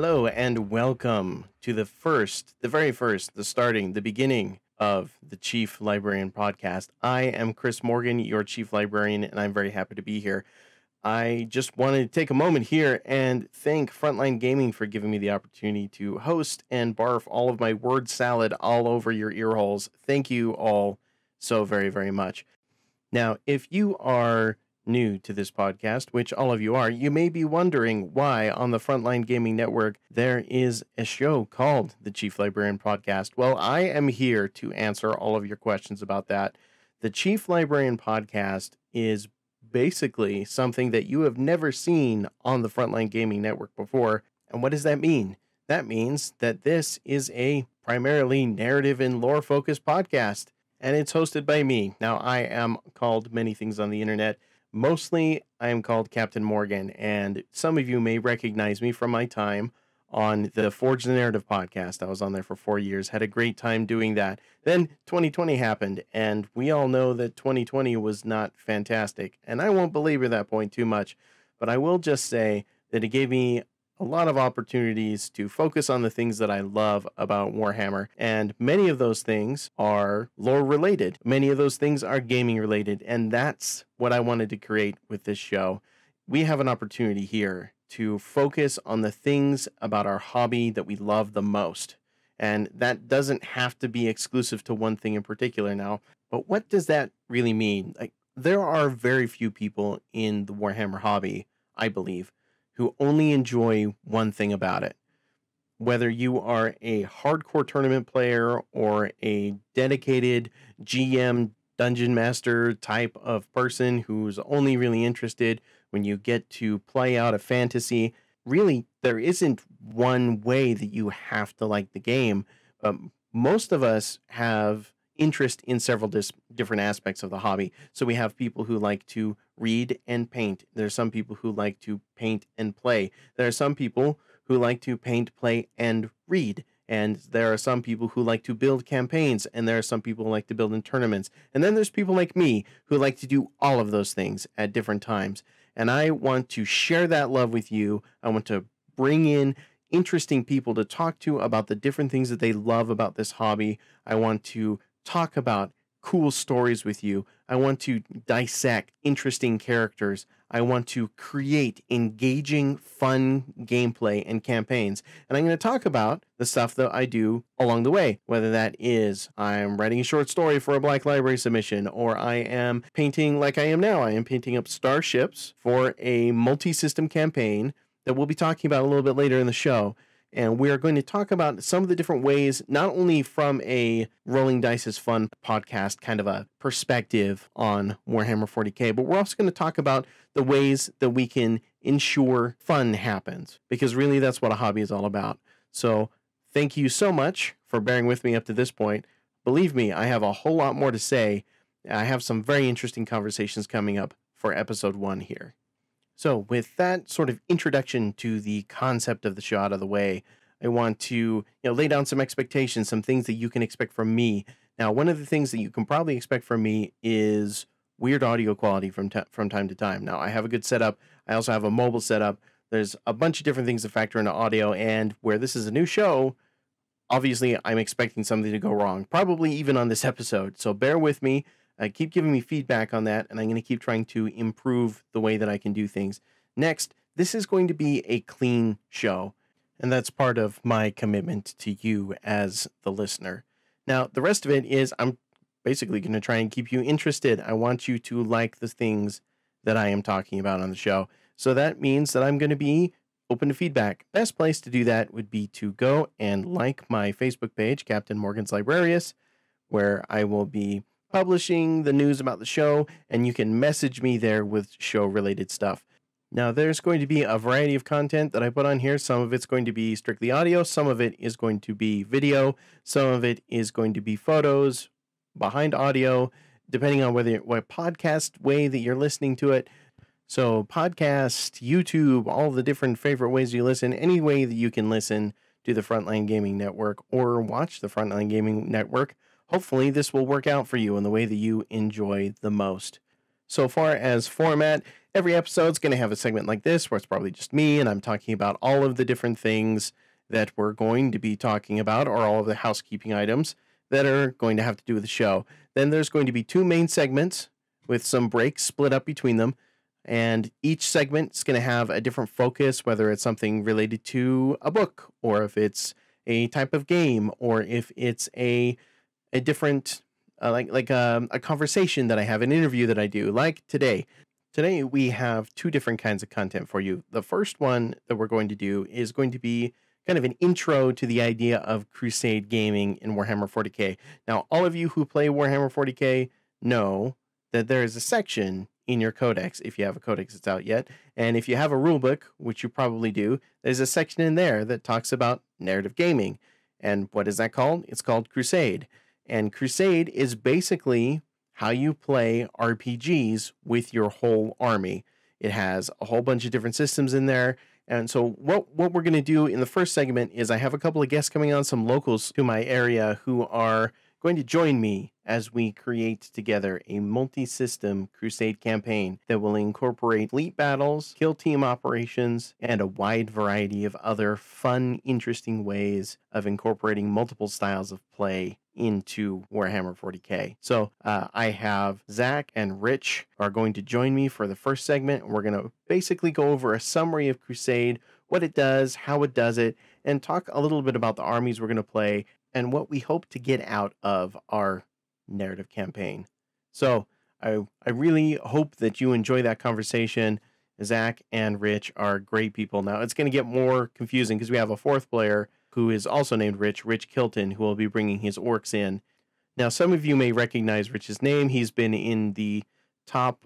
Hello and welcome to the first, the beginning of the Chief Librarian Podcast. I am Chris Morgan, your Chief Librarian, and I'm very happy to be here. I just wanted to take a moment here and thank Frontline Gaming for giving me the opportunity to host and barf all of my word salad all over your ear holes. Thank you all so very, very much. Now, if you are new to this podcast, which all of you are, you may be wondering why on the Frontline Gaming Network there is a show called the Chief Librarian Podcast. Well, I am here to answer all of your questions about that. The Chief Librarian Podcast is basically something that you have never seen on the Frontline Gaming Network before. And what does that mean? That means that this is a primarily narrative and lore-focused podcast, and it's hosted by me. Now, I am called many things on the internet. Mostly, I am called Captain Morgan, and some of you may recognize me from my time on the Forge the Narrative podcast. I was on there for 4 years, had a great time doing that. Then 2020 happened, and we all know that 2020 was not fantastic, and I won't belabor that point too much, but I will just say that it gave me a lot of opportunities to focus on the things that I love about Warhammer. And many of those things are lore related. Many of those things are gaming related. And that's what I wanted to create with this show. We have an opportunity here to focus on the things about our hobby that we love the most. And that doesn't have to be exclusive to one thing in particular now. But what does that really mean? Like, there are very few people in the Warhammer hobby, I believe, who only enjoy one thing about it. Whether you are a hardcore tournament player or a dedicated GM dungeon master type of person who's only really interested when you get to play out a fantasy, really, there isn't one way that you have to like the game. Most of us have interest in several different aspects of the hobby. So we have people who like to read and paint. There are some people who like to paint and play. There are some people who like to paint, play, and read. And there are some people who like to build campaigns. And there are some people who like to build in tournaments. And then there's people like me who like to do all of those things at different times. And I want to share that love with you. I want to bring in interesting people to talk to about the different things that they love about this hobby. I want to talk about cool stories with you. I want to dissect interesting characters. I want to create engaging, fun gameplay and campaigns. And I'm going to talk about the stuff that I do along the way, whether that is I'm writing a short story for a Black Library submission, or I am painting like I am now. I am painting up starships for a multi-system campaign that we'll be talking about a little bit later in the show. And we are going to talk about some of the different ways, not only from a Rolling Dice is Fun podcast kind of a perspective on Warhammer 40k, but we're also going to talk about the ways that we can ensure fun happens, because really that's what a hobby is all about. So thank you so much for bearing with me up to this point. Believe me, I have a whole lot more to say. I have some very interesting conversations coming up for episode 1 here. So with that sort of introduction to the concept of the show out of the way, I want to lay down some expectations, some things that you can expect from me. Now, one of the things that you can probably expect from me is weird audio quality from time to time. Now, I have a good setup. I also have a mobile setup. There's a bunch of different things that factor into audio, and where this is a new show, obviously I'm expecting something to go wrong, probably even on this episode. So bear with me. Keep giving me feedback on that, and I'm going to keep trying to improve the way that I can do things. Next, this is going to be a clean show, and that's part of my commitment to you as the listener. Now, the rest of it is I'm basically going to try and keep you interested. I want you to like the things that I am talking about on the show. So that means that I'm going to be open to feedback. Best place to do that would be to go and like my Facebook page, Captain Morgan's Librarius, where I will be publishing the news about the show, and you can message me there with show-related stuff. Now, there's going to be a variety of content that I put on here. Some of it's going to be strictly audio. Some of it is going to be video. Some of it is going to be photos behind audio, depending on what podcast way that you're listening to it. So podcast, YouTube, all the different favorite ways you listen, any way that you can listen to the Frontline Gaming Network or watch the Frontline Gaming Network. Hopefully, this will work out for you in the way that you enjoy the most. So far as format, every episode's going to have a segment like this where it's probably just me and I'm talking about all of the different things that we're going to be talking about, or all of the housekeeping items that are going to have to do with the show. Then there's going to be two main segments with some breaks split up between them. And each segment is going to have a different focus, whether it's something related to a book, or if it's a type of game, or if it's a different, like a conversation that I have, an interview that I do, like today. Today we have two different kinds of content for you. The first one that we're going to do is going to be kind of an intro to the idea of Crusade gaming in Warhammer 40k. Now, all of you who play Warhammer 40k know that there is a section in your codex, if you have a codex that's out yet, and if you have a rulebook, which you probably do, there's a section in there that talks about narrative gaming. And what is that called? It's called Crusade. And Crusade is basically how you play RPGs with your whole army. It has a whole bunch of different systems in there. And so what we're going to do in the first segment is I have a couple of guests coming on, some locals to my area who are going to join me as we create together a multi-system Crusade campaign that will incorporate fleet battles, kill team operations, and a wide variety of other fun, interesting ways of incorporating multiple styles of play into Warhammer 40k. So I have Zach and Rich are going to join me for the first segment. We're going to basically go over a summary of Crusade, what it does, how it does it, and talk a little bit about the armies we're going to play and what we hope to get out of our narrative campaign. So I really hope that you enjoy that conversation. Zach and Rich are great people. Now, it's going to get more confusing because we have a fourth player who is also named Rich, Rich Kilton, who will be bringing his orcs in. Now, some of you may recognize Rich's name. He's been in the top,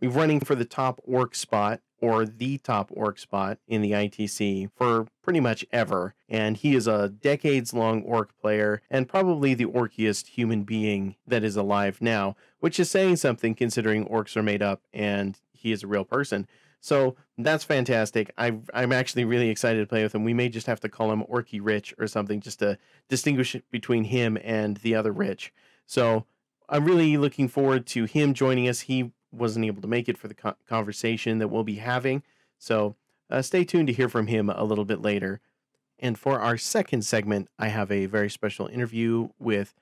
running for the top orc spot, or the top orc spot in the ITC for pretty much ever. And he is a decades-long orc player and probably the orkiest human being that is alive now, which is saying something considering orcs are made up and he is a real person. So that's fantastic. I'm actually really excited to play with him. We may just have to call him Orky Rich or something just to distinguish between him and the other Rich. So I'm really looking forward to him joining us. He wasn't able to make it for the conversation that we'll be having. So stay tuned to hear from him a little bit later. And for our second segment, I have a very special interview with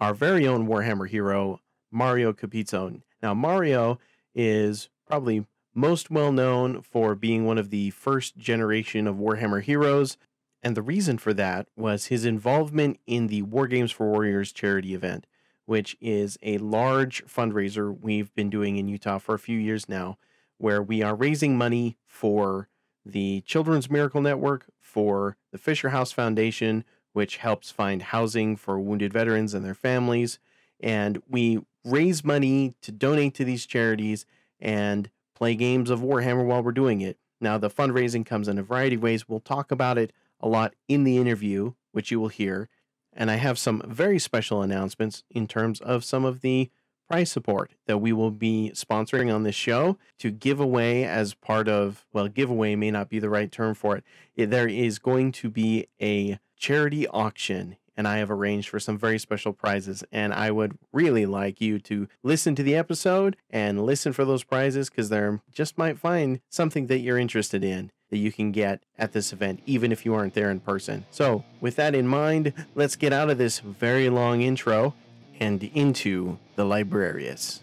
our very own Warhammer hero, Mario Capizzo. Now, Mario is probably most well known for being one of the first generation of Warhammer heroes. And the reason for that was his involvement in the War Games for Warriors charity event, which is a large fundraiser we've been doing in Utah for a few years now, where we are raising money for the Children's Miracle Network, for the Fisher House Foundation, which helps find housing for wounded veterans and their families. And we raise money to donate to these charities and play games of Warhammer while we're doing it. Now, the fundraising comes in a variety of ways. We'll talk about it a lot in the interview, which you will hear. And I have some very special announcements in terms of some of the prize support that we will be sponsoring on this show to give away as part of, well, giveaway may not be the right term for it. There is going to be a charity auction, and I have arranged for some very special prizes. And I would really like you to listen to the episode and listen for those prizes, because there just might find something that you're interested in that you can get at this event, even if you aren't there in person. So with that in mind, let's get out of this very long intro and into the Librarius.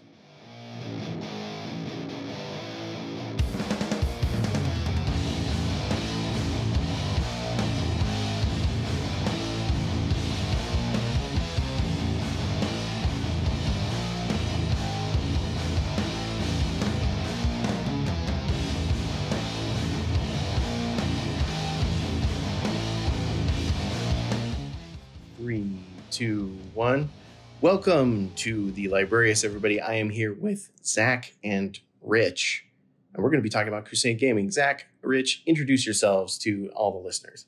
Welcome to the Librarius, everybody. I am here with Zach and Rich, and we're going to be talking about Crusade gaming. Zach, Rich, introduce yourselves to all the listeners.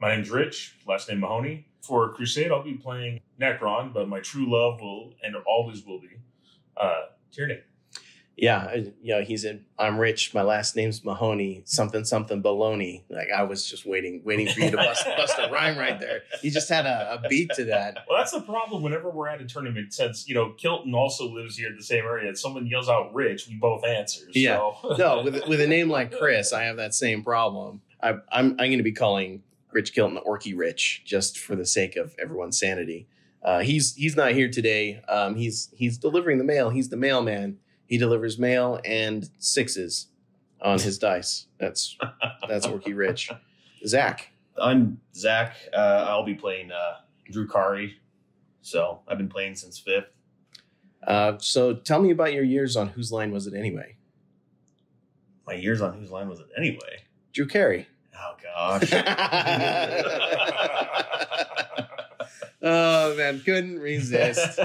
My name's Rich, last name Mahoney. For Crusade, I'll be playing Necron, but my true love will and always will be Tyranid. yeah, he's in, I'm rich. My last name's Mahoney, something, something baloney. Like I was just waiting for you to bust a rhyme right there. You just had a beat to that. Well, that's the problem whenever we're at a tournament, since, Kilton also lives here in the same area. If someone yells out rich, we both answer. Yeah. So. No, with a name like Chris, I have that same problem. I'm going to be calling Rich Kilton Orky Rich just for the sake of everyone's sanity. He's not here today. He's delivering the mail. He's the mailman. He delivers mail and sixes on his dice. That's Orky Rich. Zach. I'm Zach. I'll be playing Drew Kari. So I've been playing since 5th. So tell me about your years on Whose Line Was It Anyway? My years on Whose Line Was It Anyway? Drew Carey. Oh, gosh. Oh, man, couldn't resist.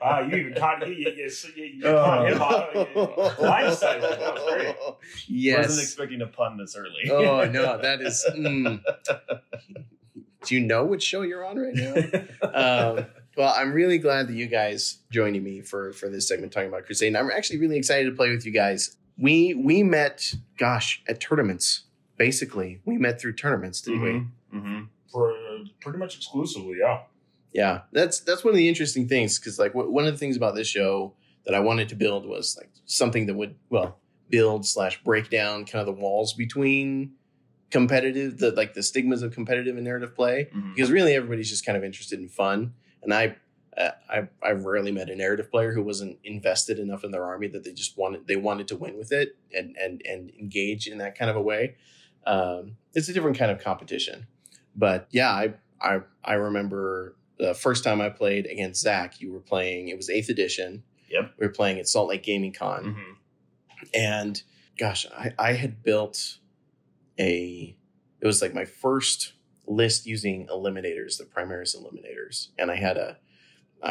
Wow, you even caught him blindsided. That was great. Yes. I wasn't expecting a pun this early. Oh, no, that is... Do you know which show you're on right now? Well, I'm really glad that you guys joining me for this segment talking about Crusade. And I'm actually really excited to play with you guys. We met, gosh, at tournaments. Basically, we met through tournaments, didn't we? Mm-hmm. Pretty much exclusively, yeah. Yeah, that's one of the interesting things, because like one of the things about this show that I wanted to build was like something that would build / break down kind of the walls between competitive, the stigmas of competitive and narrative play, because really everybody's just kind of interested in fun, and I rarely met a narrative player who wasn't invested enough in their army that they just wanted to win with it and engage in that kind of a way. It's a different kind of competition, but yeah, I remember. The first time I played against Zach, you were playing, it was 8th edition. Yep. We were playing at Salt Lake Gaming Con. And gosh, I had built it was like my first list using Eliminators, the Primaris Eliminators. And I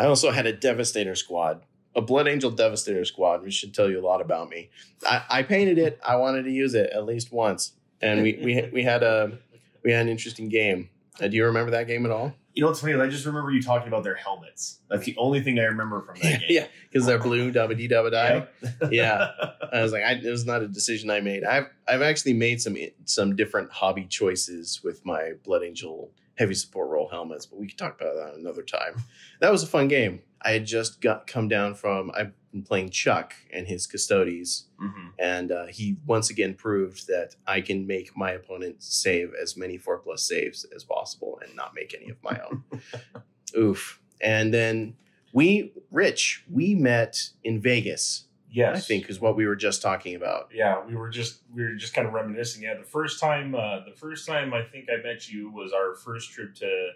also had a Devastator squad, a Blood Angel Devastator squad, which should tell you a lot about me. I painted it. I wanted to use it at least once. And we had an interesting game. Do you remember that game at all? You know what's funny? I just remember you talking about their helmets. That's the only thing I remember from that game. Yeah, because they're blue, dabba-dee-dabba-die. Yeah. I was like, it was not a decision I made. I've actually made some different hobby choices with my Blood Angel heavy support roll helmets, but we could talk about that another time. That was a fun game. I had just come down from, I've been playing Chuck and his Custodies, and he once again proved that I can make my opponent save as many 4+ saves as possible and not make any of my own. Oof. And then Rich, we met in Vegas. Yes. I think is what we were just talking about. Yeah, we were just kind of reminiscing. Yeah, the first time I think I met you was our first trip to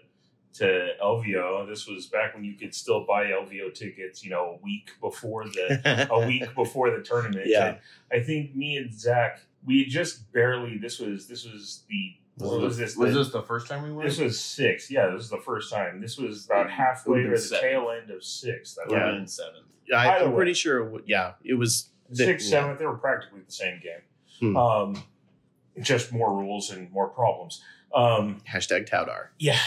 LVO. This was back when you could still buy LVO tickets, a week before the tournament. Yeah. And I think me and Zach, we had just barely, was this the first time we went? This was 6th. Yeah, this was the first time. This was about halfway or the 7th. Tail end of 6th. That would have been 7th. I'm pretty sure. It was 6th, 7th. They were practically the same game. Just more rules and more problems. Hashtag Towdar. Yeah.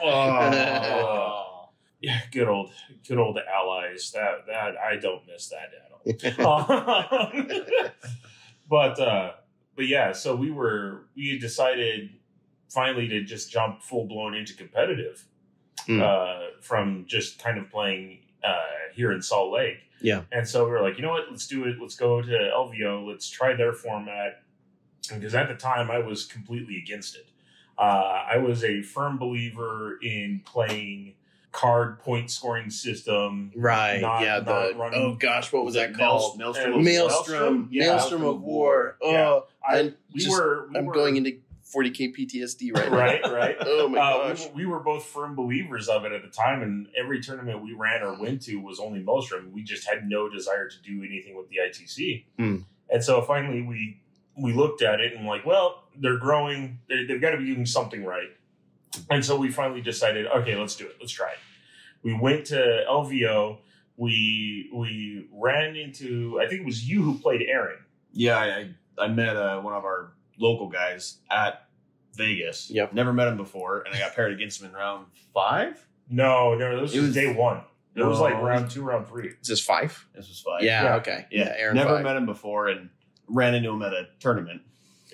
Oh, yeah. Good old allies. That I don't miss that at all. But yeah, so we had decided finally to just jump full blown into competitive from just kind of playing here in Salt Lake. Yeah. And so we were like, you know what, let's do it. Let's go to LVO. Let's try their format. Because at the time I was completely against it. I was a firm believer in playing card point scoring system. Right. What was that called? Maelstrom. Yeah. Maelstrom of War. Yeah. Oh, I'm going into 40k PTSD right now. Right. Oh my gosh. We were both firm believers of it at the time, and every tournament we ran or went to was only Maelstrom. We just had no desire to do anything with the ITC. And so finally we looked at it and like, well, they're growing. They've got to be doing something right. And so we finally decided, okay, let's do it. Let's try it. We went to LVO. We ran into, I think it was you who played Aaron. Yeah, I met one of our local guys at Vegas. Yep. Never met him before, and I got paired against him in round 5. No, this was day 1. It was like round two, round three. Is this Fife? This was Fife. Yeah, yeah. Okay. Yeah, Aaron never Fife. Met him before and ran into him at a tournament.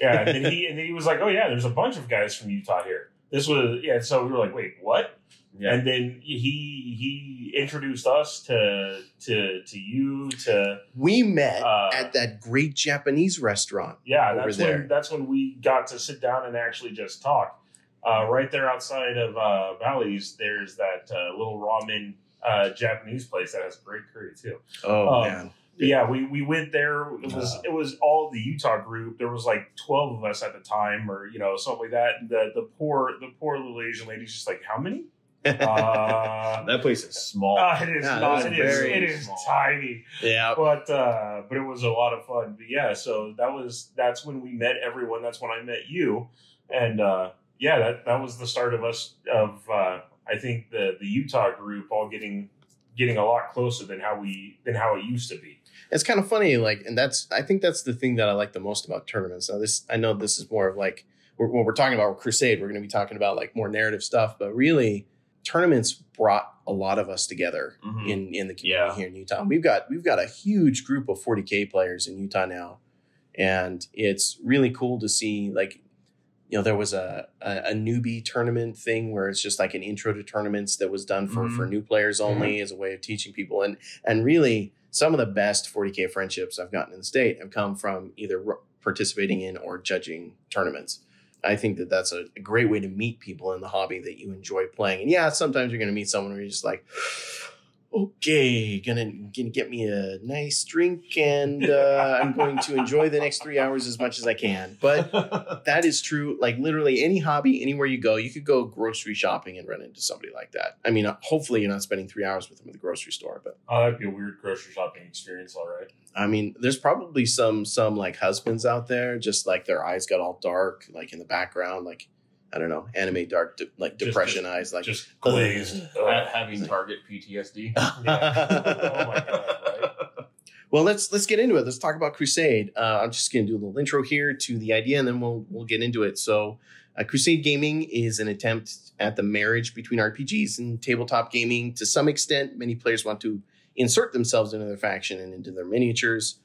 Yeah, and then he was like, oh, yeah, there's a bunch of guys from Utah here. This was, yeah, so we were like, wait, what? Yeah. And then he introduced us to you to. We met at that great Japanese restaurant. Yeah, that's when we got to sit down and actually just talk. Right there outside of Valley's, there's that little ramen Japanese place that has great curry too. Oh man! Yeah, we went there. It was all the Utah group. There was like 12 of us at the time, or something like that. And the poor little Asian lady's just like, how many? That place is small. It is tiny. Yeah, but it was a lot of fun. But yeah, so that's when we met everyone. That's when I met you, and yeah, that was the start of us of I think the Utah group all getting a lot closer than how it used to be. It's kind of funny, and I think that's the thing that I like the most about tournaments. Now I know this is more of like what we're talking about with Crusade. We're going to be talking about like more narrative stuff, but really. Tournaments brought a lot of us together in the community here in Utah. We've got a huge group of 40K players in Utah now, and it's really cool to see. There was a newbie tournament thing where it's just like an intro to tournaments that was done for new players only as a way of teaching people. And really, some of the best 40K friendships I've gotten in the state have come from either participating in or judging tournaments. I think that's a great way to meet people in the hobby that you enjoy playing. And yeah, sometimes you're going to meet someone where you're just like, okay, gonna get me a nice drink and I'm going to enjoy the next 3 hours as much as I can. But that is true. Like literally any hobby, anywhere you go, you could go grocery shopping and run into somebody like that. I mean, hopefully you're not spending 3 hours with them at the grocery store. But that'd be a weird grocery shopping experience, all right. I mean, there's probably some like husbands out there, just like their eyes got all dark, like in the background, like. I don't know, anime dark, like depression eyes. Like just glazed. Having Target PTSD. Oh my God, right? Well, let's get into it. Let's talk about Crusade. I'm just going to do a little intro here to the idea, and then we'll get into it. So Crusade Gaming is an attempt at the marriage between RPGs and tabletop gaming. To some extent, many players want to insert themselves into their faction and into their miniatures.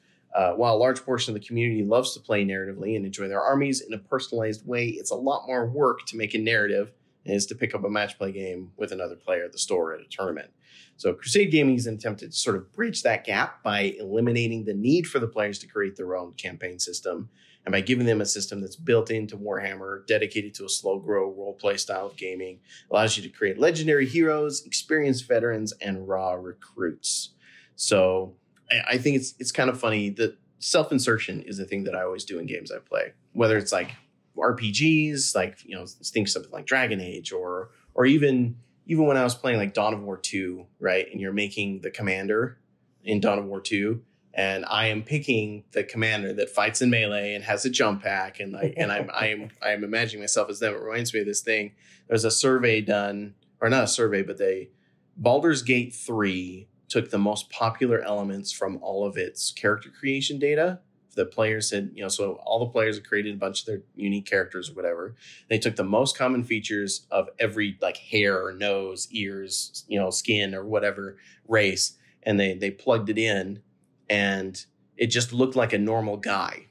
While a large portion of the community loves to play narratively and enjoy their armies in a personalized way, it's a lot more work to make a narrative than it is to pick up a match play game with another player at the store or at a tournament. So Crusade Gaming is an attempt to sort of bridge that gap by eliminating the need for the players to create their own campaign system and by giving them a system that's built into Warhammer, dedicated to a slow grow role play style of gaming, allows you to create legendary heroes, experienced veterans, and raw recruits. So I think it's kind of funny that self-insertion is a thing that I always do in games I play, whether it's like RPGs, like, think something like Dragon Age or even when I was playing like Dawn of War 2, right? And you're making the commander in Dawn of War 2. And I am picking the commander that fights in melee and has a jump pack. And I'm imagining myself as them. It reminds me of this thing. There's a survey done, or not a survey, but Baldur's Gate 3 took the most popular elements from all of its character creation data. The players had, so all the players had created a bunch of their unique characters or whatever. They took the most common features of every like hair or nose, ears, skin or whatever race. And they plugged it in and it just looked like a normal guy.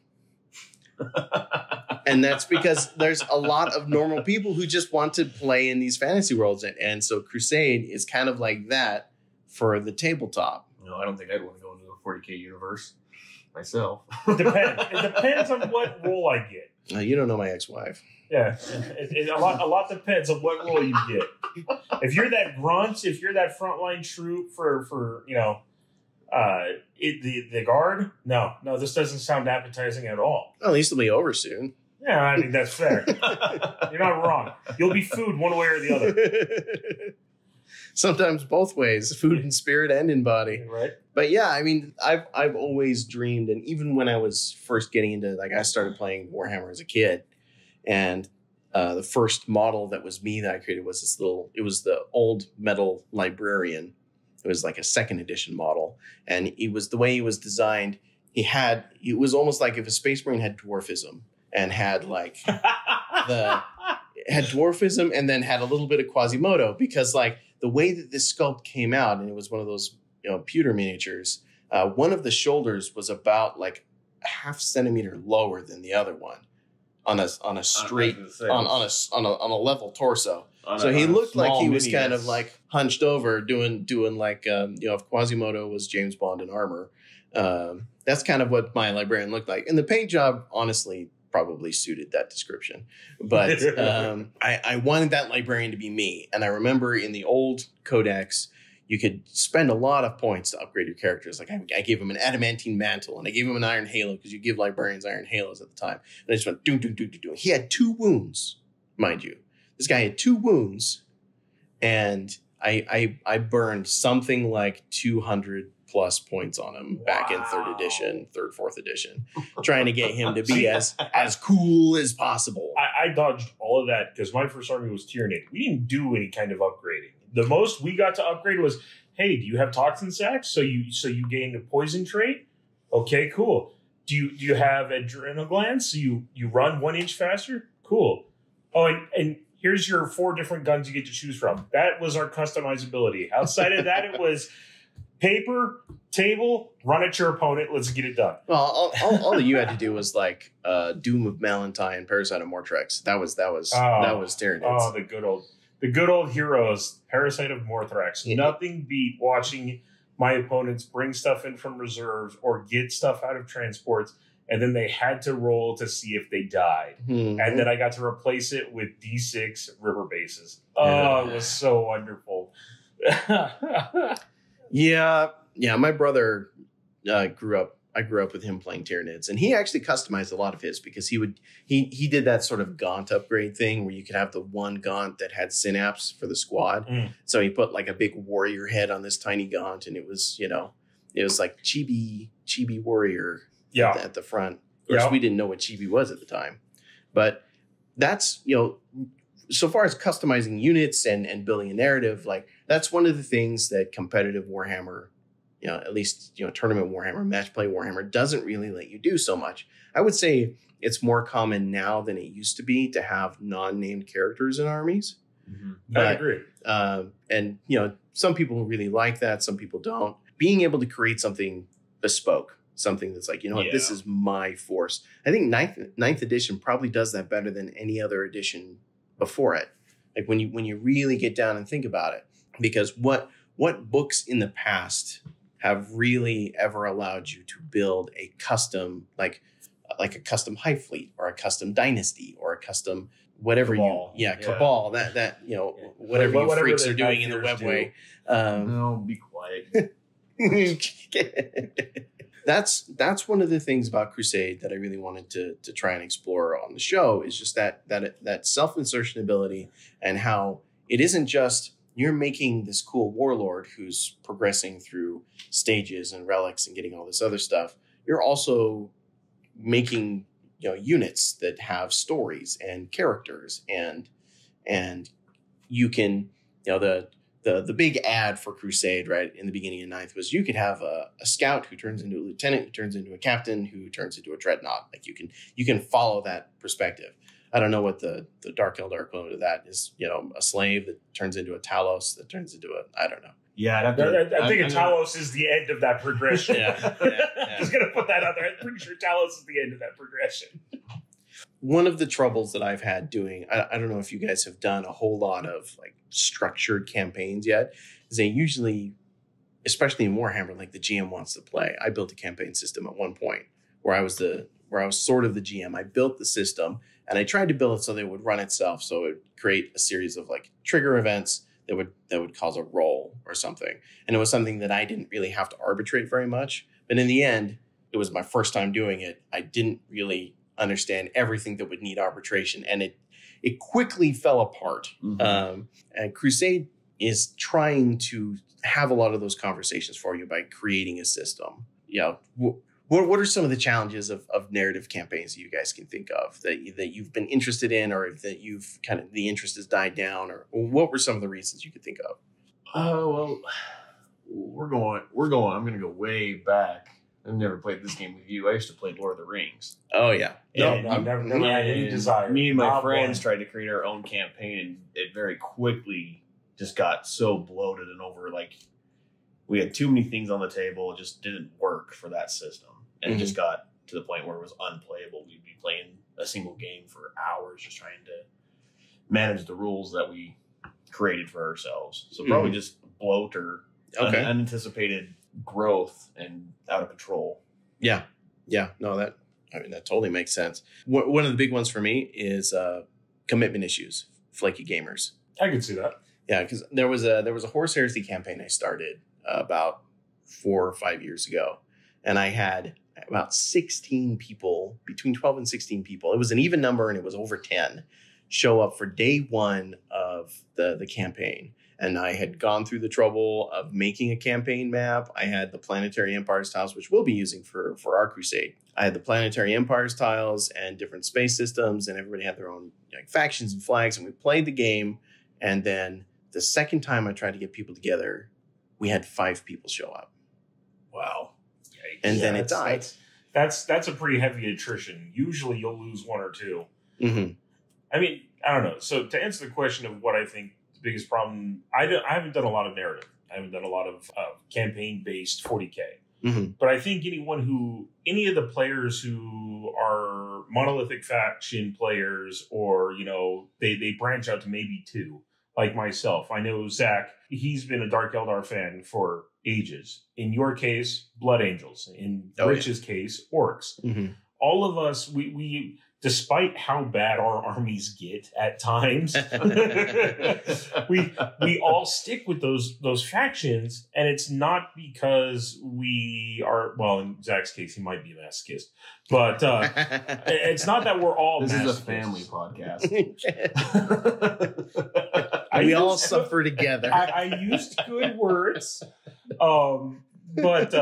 And that's because there's a lot of normal people who just want to play in these fantasy worlds. And so Crusade is kind of like that. For the tabletop. No, I don't think I'd want to go into the 40K universe myself. It depends on what role I get. You don't know my ex-wife. Yeah. A lot depends on what role you get. If you're that grunt, if you're that frontline troop for the guard, no, this doesn't sound appetizing at all. Well, at least it'll be over soon. Yeah, I mean, that's fair. You're not wrong. You'll be food one way or the other. Sometimes both ways, food in spirit and in body. Right. But yeah, I mean, I've always dreamed. And even when I was first getting into, I started playing Warhammer as a kid. And the first model that was me that I created was it was the old metal librarian. It was like a second edition model. And it was the way he was designed. It was almost like if a space marine had dwarfism and had like had dwarfism and then had a little bit of Quasimodo, because the way that this sculpt came out, and it was one of those, you know, pewter miniatures, one of the shoulders was about like a half centimeter lower than the other one on a straight, on a level torso. So he looked like he was kind of like hunched over doing like, you know, if Quasimodo was James Bond in armor, that's kind of what my librarian looked like. And the paint job, honestly, probably suited that description. But I wanted that librarian to be me. And I remember in the old codex, you could spend a lot of points to upgrade your characters. Like I gave him an adamantine mantle and I gave him an iron halo because you give librarians iron halos at the time. And I just went, doom, doom, doom, doom, doom. He had 2 wounds, mind you. This guy had 2 wounds, and I burned something like 200 plus points on him back in third, fourth edition, trying to get him to be as cool as possible. I dodged all of that because my first army was Tyranid. We didn't do any kind of upgrading. The most we got to upgrade was, hey, do you have toxin sacks? So you gained a poison trait. Okay, cool. Do you have adrenal glands? So you run 1 inch faster. Cool. Oh, and here's your 4 different guns you get to choose from. That was our customizability. Outside of that, it was paper, table, run at your opponent. Let's get it done. Well, all that you had to do was like Doom of Malentine, Parasite of Morthrax. That was Tyranid. Oh, the good old heroes, Parasite of Morthrax. Yeah. Nothing beat watching my opponents bring stuff in from reserves or get stuff out of transports. And then they had to roll to see if they died. Mm-hmm. And then I got to replace it with D6 river bases. Oh, yeah. It was so wonderful. Yeah. My brother I grew up with him playing Tyranids. And he actually customized a lot of his because he did that sort of gaunt upgrade thing where you could have the one gaunt that had synapse for the squad. Mm. So he put like a big warrior head on this tiny gaunt. And it was like chibi warrior. Yeah. At the front. Of course, we didn't know what chibi was at the time. But that's, so far as customizing units and building a narrative, like that's one of the things that competitive Warhammer, at least, tournament Warhammer, match play Warhammer doesn't really let you do so much. I would say it's more common now than it used to be to have non-named characters in armies. Mm-hmm. I agree. And, some people really like that. Some people don't. Being able to create something bespoke. Something that's like, this is my force. I think ninth edition probably does that better than any other edition before it. Like when you really get down and think about it, because what books in the past have really ever allowed you to build a custom, like a custom high fleet or a custom dynasty or a custom whatever cabal. Cabal that whatever you freaks are doing in the webway. No, be quiet. That's one of the things about Crusade that I really wanted to try and explore on the show is just that self-insertion ability and how it isn't just you're making this cool warlord who's progressing through stages and relics and getting all this other stuff. You're also making units that have stories and characters and you can The big ad for Crusade right in the beginning of 9th was you could have a scout who turns into a lieutenant, who turns into a captain, who turns into a dreadnought. Like you can follow that perspective. I don't know what the Dark Eldar equivalent of that is, a slave that turns into a Talos that turns into I don't know. Yeah, I think Talos is the end of that progression. Yeah. Just going to put that out there. I'm pretty sure Talos is the end of that progression. One of the troubles that I've had doing, I don't know if you guys have done a whole lot of like structured campaigns yet, is they usually, especially in Warhammer, like the GM wants to play. I built a campaign system at one point where I was sort of the GM. I built the system and I tried to build it so that it would run itself. So it would create a series of like trigger events that would cause a roll or something. And it was something that I didn't really have to arbitrate very much. But in the end, it was my first time doing it. I didn't really understand everything that would need arbitration, and it quickly fell apart. Mm-hmm. And Crusade is trying to have a lot of those conversations for you by creating a system. What are some of the challenges of narrative campaigns that you guys can think of that you've been interested in, or that you've kind of the interest has died down, or what were some of the reasons you could think of? Well, I'm going to go way back. I've never played this game with you. I used to play Lord of the Rings. Oh, yeah. No, I never had any desire. Me and my friends tried to create our own campaign, and it very quickly just got so bloated and over, like, we had too many things on the table. It just didn't work for that system. And it just got to the point where it was unplayable. We'd be playing a single game for hours just trying to manage the rules that we created for ourselves. So probably just bloat or unanticipated growth and out of control. Yeah. Yeah. No, that, I mean, that totally makes sense. One of the big ones for me is commitment issues, flaky gamers. I can see that. Yeah, because there was a horse heresy campaign I started about 4 or 5 years ago, and I had about 16 people, between 12 and 16 people. It was an even number, and it was over 10 show up for day one of the campaign. And I had gone through the trouble of making a campaign map. I had the Planetary Empires tiles, which we'll be using for our crusade. I had the Planetary Empires tiles and different space systems, and everybody had their own, like, factions and flags. And we played the game. And then the second time I tried to get people together, we had 5 people show up. Wow. Yikes. And then it died. That's a pretty heavy attrition. Usually you'll lose one or two. Mm-hmm. I mean, I don't know. So to answer the question of what I think, biggest problem, I haven't done a lot of narrative. I haven't done a lot of campaign-based 40K. Mm-hmm. But I think any of the players who are monolithic faction players, or, you know, they branch out to maybe two, like myself. I know Zach, he's been a Dark Eldar fan for ages. In your case, Blood Angels. In Rich's case, Orcs. Mm-hmm. All of us, we despite how bad our armies get at times, we all stick with those factions, and it's not because we are, well, in Zach's case, he might be a masochist, but it's not that we're all. This masochists. Is a family podcast. We all suffer together. I used good words, but.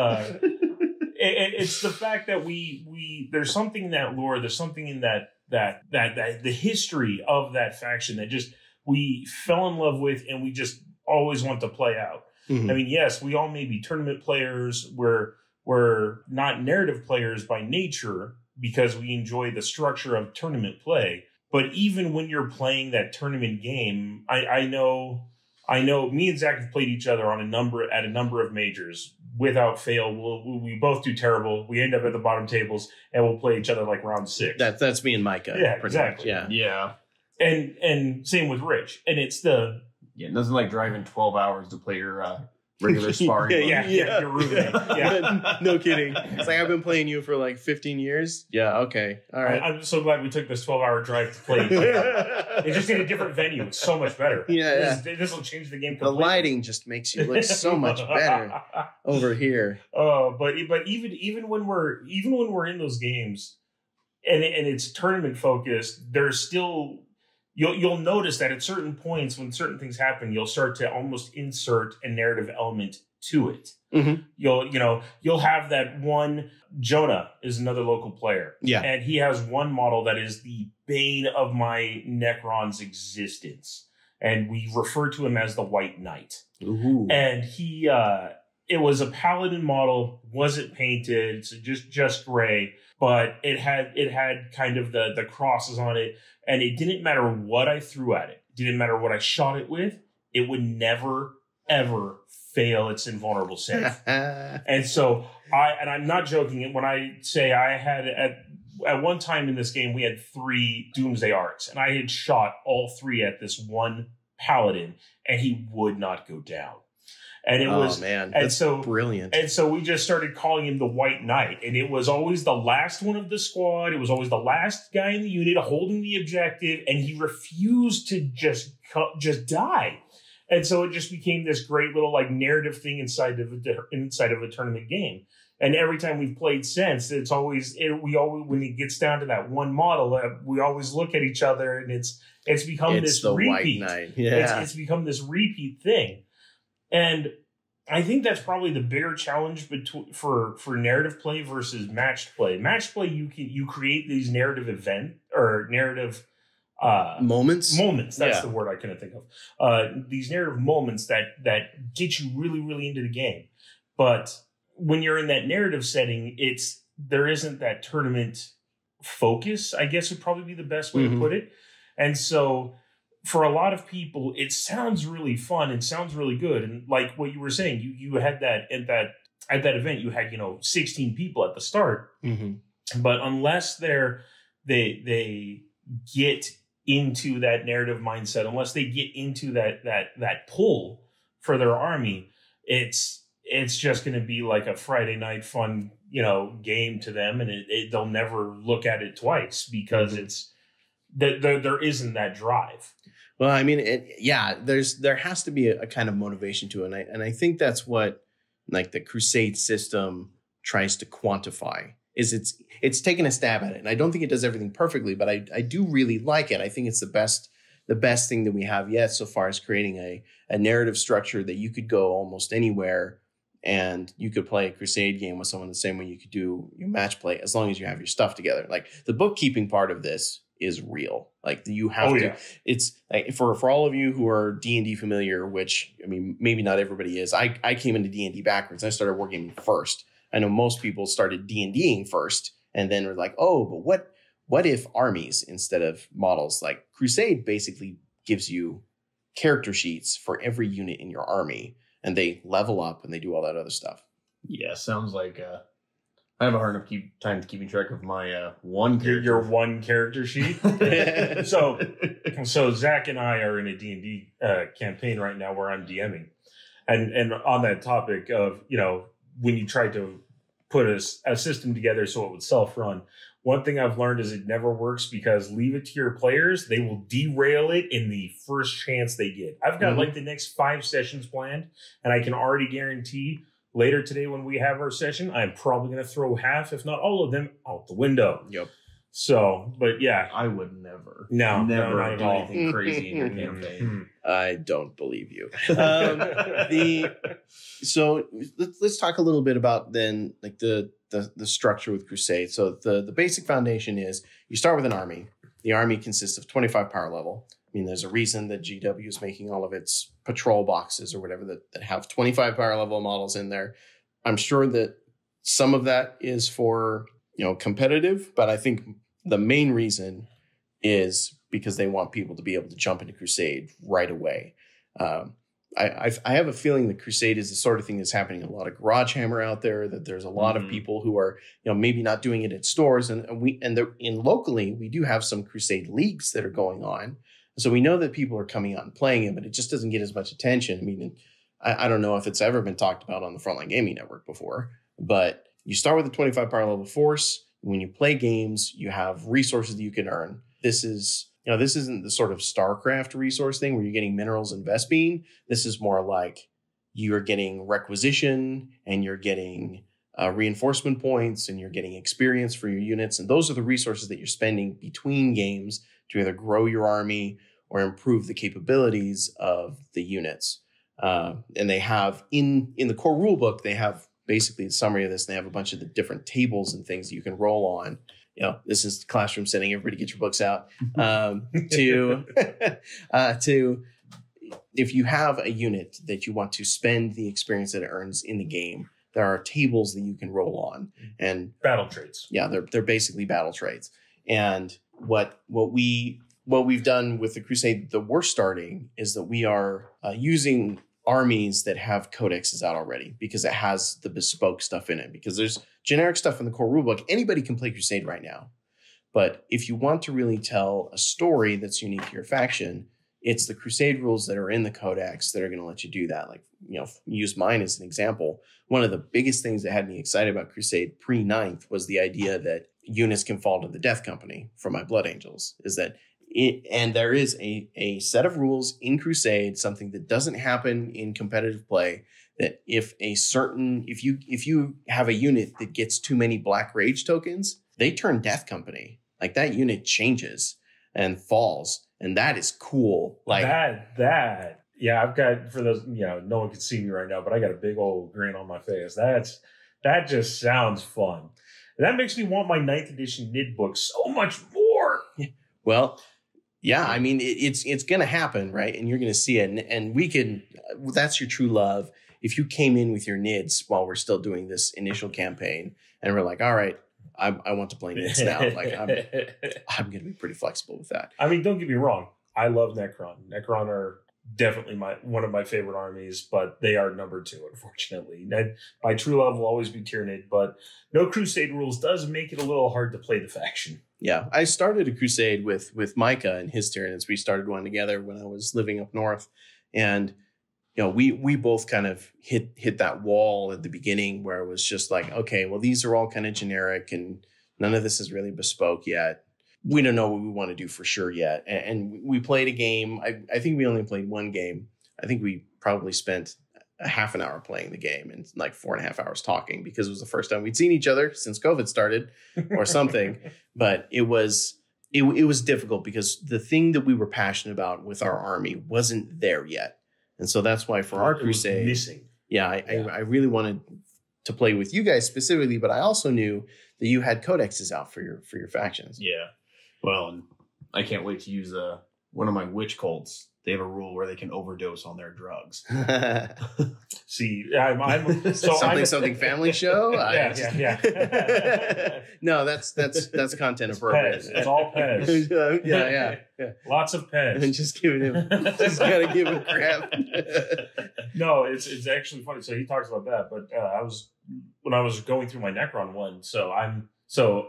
It's the fact that we there's something in that lore, there's something in that the history of that faction that just we fell in love with, and we just always want to play out. Mm-hmm. I mean, yes, we all may be tournament players. We're not narrative players by nature because we enjoy the structure of tournament play. But even when you're playing that tournament game, I know me and Zach have played each other on a number of majors. Without fail, we both do terrible. We end up at the bottom tables, and we'll play each other like round 6. That's me and Micah. Yeah, exactly. Yeah. And same with Rich. And it's the... Yeah, nothing like driving 12 hours to play your regular sparring. Yeah, your roommate. Yeah. No kidding. It's like, I've been playing you for like 15 years. Yeah, okay. All right. I'm so glad we took this 12-hour drive to play. It's just in a different venue. It's so much better. Yeah. This will change the game completely. The lighting just makes you look so much better over here. Oh, but even when we're in those games and it's tournament focused, there's still you'll notice that at certain points when certain things happen, you'll start to almost insert a narrative element to it. Mm-hmm. You'll have that one. Jonah is another local player. Yeah. And he has one model that is the bane of my Necron's existence. And we refer to him as the White Knight. Ooh. And he, it was a paladin model, wasn't painted, so just gray, but it had kind of the crosses on it, and it didn't matter what I threw at it. Didn't matter what I shot it with. It would never, ever fail its invulnerable save. And so I'm not joking when I say I had at one time in this game, we had 3 Doomsday Arcs, and I had shot all 3 at this one paladin, and he would not go down. And it was, man, and so brilliant. And so we just started calling him the White Knight. And it was always the last one of the squad. It was always the last guy in the unit holding the objective. And he refused to just die. And so it just became this great little like narrative thing inside of a tournament game. And every time we've played since, it's always when it gets down to that one model, we always look at each other, and it's become this the repeat. White Knight. Yeah. It's become this repeat thing. And I think that's probably the bigger challenge for narrative play versus matched play. Matched play, you create these narrative event or narrative moments. Moments, that's the word I couldn't think of. These narrative moments that get you really, really into the game. But when you're in that narrative setting, there isn't that tournament focus, I guess would probably be the best way to put it. And so for a lot of people, it sounds really fun and sounds really good. And like what you were saying, you had that at that event, you had, 16 people at the start. Mm-hmm. But unless they get into that narrative mindset, unless they get into that pull for their army, it's just going to be like a Friday night fun, game to them. And they'll never look at it twice because mm-hmm. it's that there isn't that drive. Well, I mean, there has to be a kind of motivation to it. And I think that's what like the Crusade system tries to quantify, is it's taken a stab at it. And I don't think it does everything perfectly, but I do really like it. I think it's the best thing that we have yet so far is creating a narrative structure that you could go almost anywhere and you could play a Crusade game with someone the same way you could do your match play, as long as you have your stuff together. Like the bookkeeping part of this is real. Like you have to, it's like for all of you who are D&D familiar, which I mean, maybe not everybody is. I came into D&D backwards. I started wargaming first. I know most people started D&Ding first and then were like, oh, but what if armies instead of models? Like Crusade basically gives you character sheets for every unit in your army and they level up and they do all that other stuff. Yeah. Sounds like, I have a hard enough time keeping track of my one character. Your one character sheet. So Zach and I are in a D&D campaign right now where I'm DMing. And on that topic of, when you try to put a system together so it would self-run, one thing I've learned is it never works, because leave it to your players. They will derail it in the first chance they get. I've got mm-hmm. like the next 5 sessions planned, and I can already guarantee later today, when we have our session, I'm probably going to throw half, if not all of them, out the window. Yep. So, but yeah. I would never. No, do anything crazy in your campaign. I don't believe you. So let's talk a little bit about then like the structure with Crusade. So the basic foundation is you start with an army. The army consists of 25 power level. I mean, there's a reason that GW is making all of its patrol boxes or whatever that have 25 power level models in there. I'm sure that some of that is for, competitive, but I think the main reason is because they want people to be able to jump into Crusade right away. I have a feeling that Crusade is the sort of thing that's happening in a lot of Garage Hammer out there, that there's a lot mm-hmm. of people who are, maybe not doing it at stores. And locally, we do have some Crusade leagues that are going on. So we know that people are coming out and playing it, but it just doesn't get as much attention. I mean, I don't know if it's ever been talked about on the Frontline Gaming Network before, but you start with a 25 power level force. When you play games, you have resources that you can earn. This is, this isn't the sort of StarCraft resource thing where you're getting minerals and Vespene. This is more like you're getting requisition and you're getting reinforcement points and you're getting experience for your units. And those are the resources that you're spending between games to either grow your army or improve the capabilities of the units. And they have in the core rule book, they have basically a summary of this. And they have a bunch of the different tables and things that you can roll on. This is classroom setting. Everybody get your books out. If you have a unit that you want to spend the experience that it earns in the game, there are tables that you can roll on and battle traits. Yeah. They're basically battle traits. And what we've done with the Crusade that we're starting is that we are using armies that have codexes out already, because it has the bespoke stuff in it, because there's generic stuff in the core rulebook. Anybody can play Crusade right now, but if you want to really tell a story that's unique to your faction, it's the Crusade rules that are in the codex that are going to let you do that. Like, use mine as an example. One of the biggest things that had me excited about Crusade pre-9th was the idea that units can fall to the Death Company from my Blood Angels. And there is a set of rules in Crusade, something that doesn't happen in competitive play, that if you have a unit that gets too many Black Rage tokens, they turn Death Company. Like that unit changes and falls, and that is cool. Like that. Yeah, I've got, for those, no one can see me right now, but I got a big old grin on my face. That just sounds fun. And that makes me want my 9th edition NID book so much more. Well, yeah, I mean, it's going to happen, right? And you're going to see it. And we can, that's your true love. If you came in with your NIDs while we're still doing this initial campaign and we're like, all right, I want to play NIDs now. Like I'm going to be pretty flexible with that. I mean, don't get me wrong. I love Necron. Necron are definitely one of my favorite armies, but they are number two, unfortunately. My true love will always be Tyranid, but no Crusade rules does make it a little hard to play the faction. Yeah, I started a Crusade with Micah and his Tyranids. We started one together when I was living up north, and you know, we both kind of hit that wall at the beginning where it was just like, okay, well, these are all kind of generic and none of this is really bespoke yet. We don't know what we want to do for sure yet. And we played a game. I think we only played one game. I think we probably spent a half an hour playing the game and like 4.5 hours talking because it was the first time we'd seen each other since COVID started or something. But it was difficult because the thing that we were passionate about with our army wasn't there yet. And so that's why for our Crusade, missing. I really wanted to play with you guys specifically, but I also knew that you had codexes out for your factions. Yeah. Well, and I can't wait to use one of my witch cults. They have a rule where they can overdose on their drugs. See, I'm so something family show. Yeah. No, that's content appropriate. It's all Pez. Yeah. Lots of Pez. And just gotta give him crap. No, it's actually funny. So he talks about that, but when I was going through my Necron one. So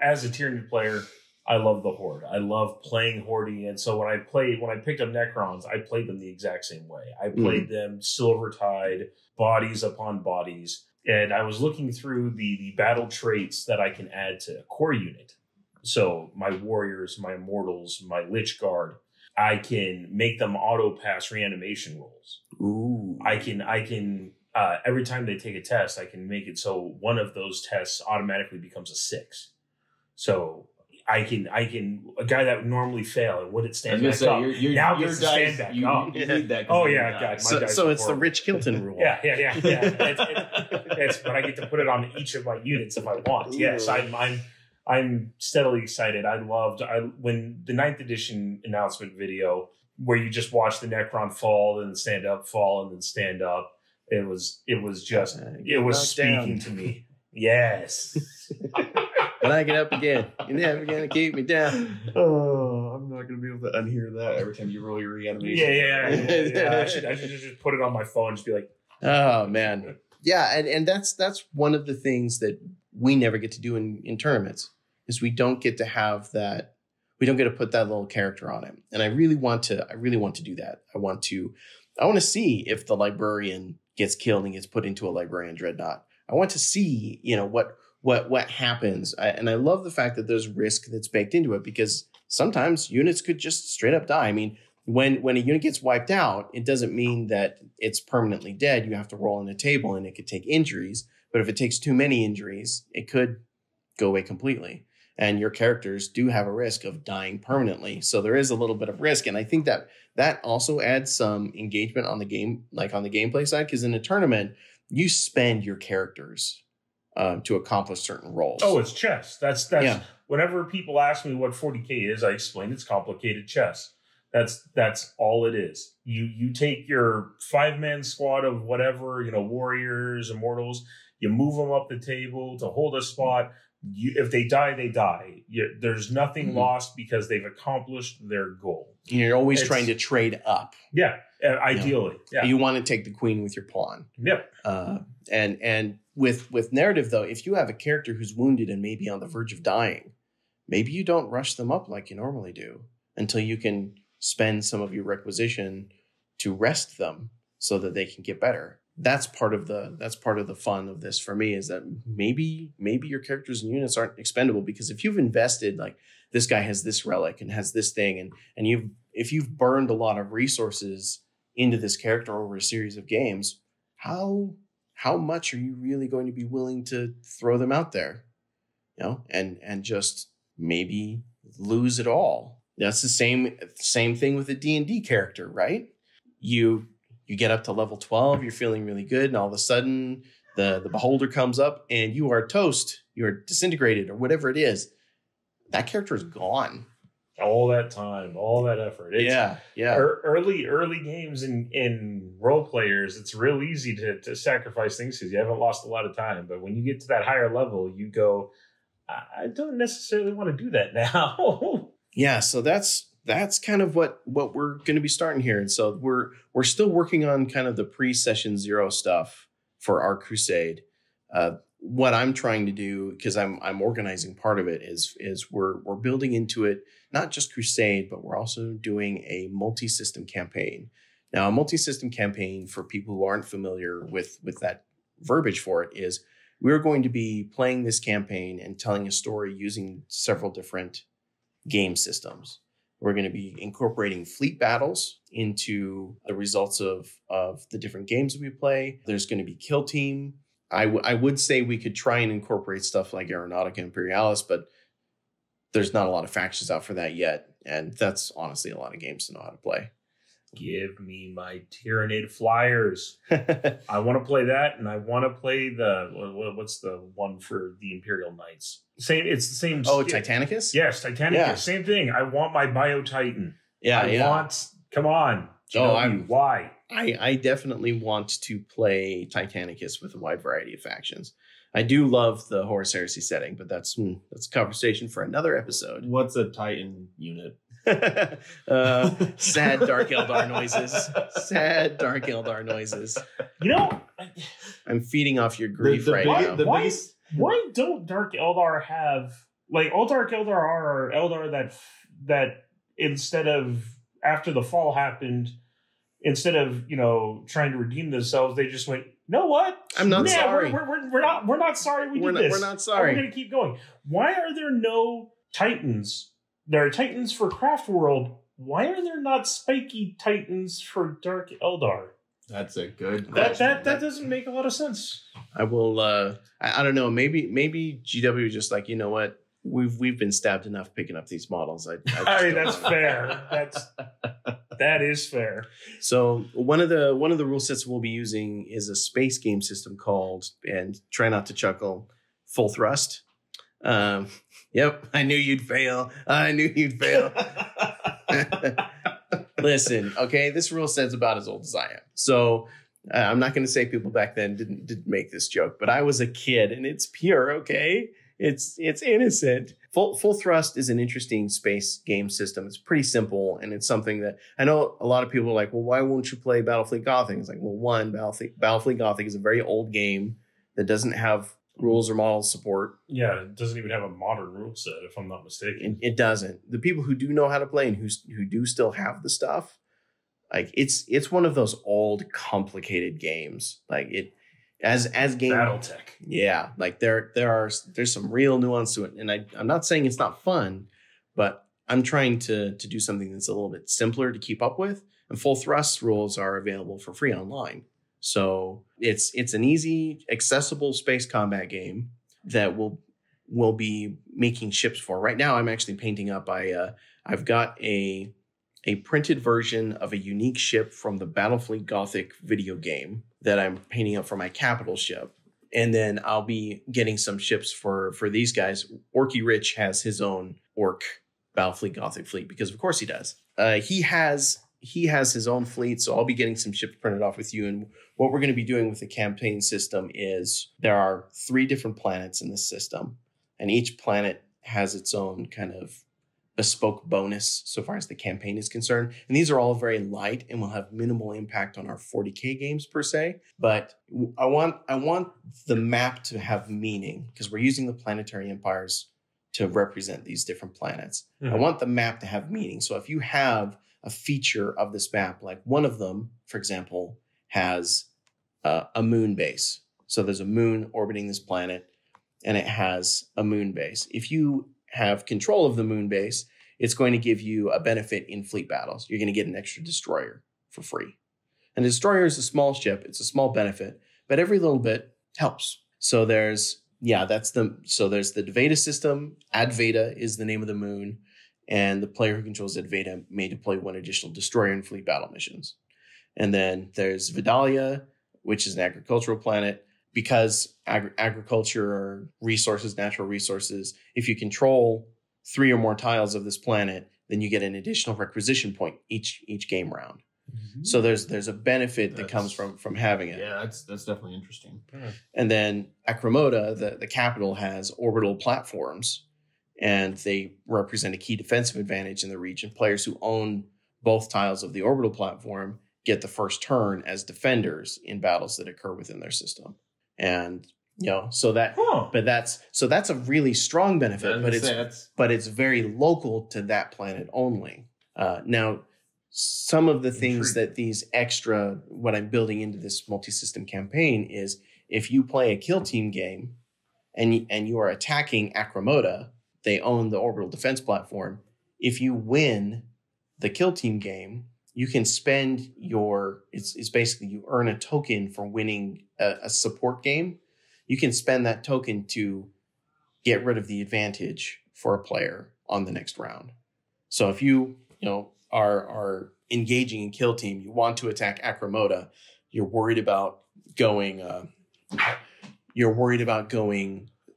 as a Tyranid player, I love the Horde. I love playing Horde. And so when I picked up Necrons, I played them the exact same way. I played them Silver Tide, bodies upon bodies. And I was looking through the battle traits that I can add to a core unit. So my warriors, my immortals, my Lich Guard, I can make them auto pass reanimation rolls. Ooh. I can every time they take a test, I can make it so one of those tests automatically becomes a 6. So I can a guy that would normally fail and wouldn't stand back up. Now gets to stand back up. Need that. Oh yeah, God. So it's the Rich Kilton rule. Yeah. It's, but I get to put it on each of my units if I want. Ooh. Yes, I'm steadily excited. I loved when the 9th edition announcement video where you just watch the Necron fall and then stand up, fall and then stand up. It was speaking to me. Yes. When I get up again, you're never gonna keep me down. Oh, I'm not gonna be able to unhear that every time you roll your reanimation. Yeah. I should just put it on my phone and just be like, oh man. Yeah, and that's one of the things that we never get to do in tournaments is we don't get to put that little character on it. And I really want to do that. I want to see if the librarian gets killed and gets put into a librarian dreadnought. I want to see, you know, what happens. And I love the fact that there's risk that's baked into it because sometimes units could just straight up die. I mean, when a unit gets wiped out, it doesn't mean that it's permanently dead. You have to roll on a table and it could take injuries. But if it takes too many injuries, it could go away completely. And your characters do have a risk of dying permanently. So there is a little bit of risk. And I think that also adds some engagement on the game, like on the gameplay side, because in a tournament, you spend your characters to accomplish certain roles. Oh, it's chess. That's whenever people ask me what 40K is, I explain it's complicated chess. That's all it is. You take your 5-man squad of whatever, you know, warriors, immortals, you move them up the table to hold a spot. If they die, they die. There's nothing lost because they've accomplished their goal. And you're always trying to trade up. Yeah, ideally. Yeah. You want to take the queen with your pawn. Yep. And with narrative, though, if you have a character who's wounded and maybe on the verge of dying, maybe you don't rush them up like you normally do until you can spend some of your requisition to rest them so that they can get better. That's part of the fun of this for me is that maybe your characters and units aren't expendable because if you've invested, like this guy has this relic and has this thing and if you've burned a lot of resources into this character over a series of games, how much are you really going to be willing to throw them out there, you know, and just maybe lose it all? That's the same thing with a D&D character, right? You get up to level 12, you're feeling really good, and all of a sudden the beholder comes up and you are toast, you're disintegrated, or whatever it is. That character is gone. All that time, all that effort. Yeah. Early games in role players, it's real easy to sacrifice things because you haven't lost a lot of time. But when you get to that higher level, you go, I don't necessarily want to do that now. Yeah, so that's that's kind of what we're going to be starting here. And so we're still working on kind of the pre-session zero stuff for our crusade. What I'm trying to do, because I'm organizing part of it, is we're building into it not just crusade, but we're also doing a multi-system campaign. Now, a multi-system campaign, for people who aren't familiar with that verbiage for it, is we're going to be playing this campaign and telling a story using several different game systems. We're going to be incorporating fleet battles into the results of the different games that we play. There's going to be kill team. I would say we could try and incorporate stuff like Aeronautica Imperialis, but there's not a lot of factions out for that yet. And that's honestly a lot of games to know how to play. Give me my Tyranid flyers. I want to play that, and I want to play the, what's the one for the Imperial Knights? Same, it's the same. Oh, Titanicus? Yes, Titanicus. Yeah. Same thing. I want my Bio Titan. Yeah, I want. Come on. Why? I definitely want to play Titanicus with a wide variety of factions. I do love the Horus Heresy setting, but that's a conversation for another episode. What's a Titan unit? Sad Dark Eldar noises. Sad Dark Eldar noises. You know, I'm feeding off your grief right now. Why don't Dark Eldar have, like, all Dark Eldar are Eldar that instead of, after the fall happened, instead of, you know, trying to redeem themselves, they just went, you know what? I'm not sorry. We're not sorry we did this. We're not sorry. We're going to keep going. Why are there no Titans? There are Titans for Craft World. Why are there not spiky Titans for Dark Eldar? That's a good question. That doesn't make a lot of sense. I will. I don't know. Maybe GW just like, you know what? We've been stabbed enough picking up these models. I mean, that's fair. That is fair. So one of the rule sets we'll be using is a space game system called, and try not to chuckle, Full Thrust. Yep, I knew you'd fail. I knew you'd fail. Listen, okay, this rule set's about as old as I am. So I'm not going to say people back then didn't make this joke, but I was a kid, and it's pure, okay? It's innocent. Full Thrust is an interesting space game system. It's pretty simple, and it's something that I know a lot of people are like, well, why won't you play Battlefleet Gothic? It's like, well, one, Battlefleet Gothic is a very old game that doesn't have rules or model support. Yeah, it doesn't even have a modern rule set, if I'm not mistaken. It doesn't. The people who do know how to play and who do still have the stuff, like, it's one of those old, complicated games. Like, it as game Battletech. Yeah, like there's some real nuance to it, and I'm not saying it's not fun, but I'm trying to do something that's a little bit simpler to keep up with. And Full Thrust rules are available for free online. So it's an easy, accessible space combat game that we'll be making ships for. Right now, I'm actually painting up. I've got a printed version of a unique ship from the Battlefleet Gothic video game that I'm painting up for my capital ship. And then I'll be getting some ships for these guys. Orky Rich has his own Ork Battlefleet Gothic fleet, because of course he does. He has his own fleet, so I'll be getting some ships printed off with you. And what we're going to be doing with the campaign system is there are 3 different planets in this system, and each planet has its own kind of bespoke bonus so far as the campaign is concerned. And these are all very light and will have minimal impact on our 40K games per se. But I want the map to have meaning, because we're using the Planetary Empires to represent these different planets. Mm-hmm. I want the map to have meaning. So if you have a feature of this map, like one of them, for example, has a moon base. So there's a moon orbiting this planet, and it has a moon base. If you have control of the moon base, it's going to give you a benefit in fleet battles. You're going to get an extra destroyer for free. And a destroyer is a small ship. It's a small benefit, but every little bit helps. So there's the Adveda system. Adveda is the name of the moon. And the player who controls Adveda may deploy 1 additional destroyer in fleet battle missions. And then there's Vidalia, which is an agricultural planet. Because agriculture, resources, natural resources, if you control 3 or more tiles of this planet, then you get an additional requisition point each game round. Mm-hmm. So there's a benefit that comes from having it. Yeah, that's definitely interesting. And then Akramota, the capital, has orbital platforms. and they represent a key defensive advantage in the region. Players who own both tiles of the orbital platform get the first turn as defenders in battles that occur within their system. And you know, so that, but that's, so that's a really strong benefit, but it's very local to that planet only. Now, some of the things that these extra, what I'm building into this multi-system campaign is, if you play a kill team game and you are attacking Akramota, they own the orbital defense platform. If you win the kill team game, you can spend your, it's basically you earn a token for winning a support game. You can spend that token to get rid of the advantage for a player on the next round. So if you, you know, are engaging in kill team, you want to attack Akramota, you're worried about going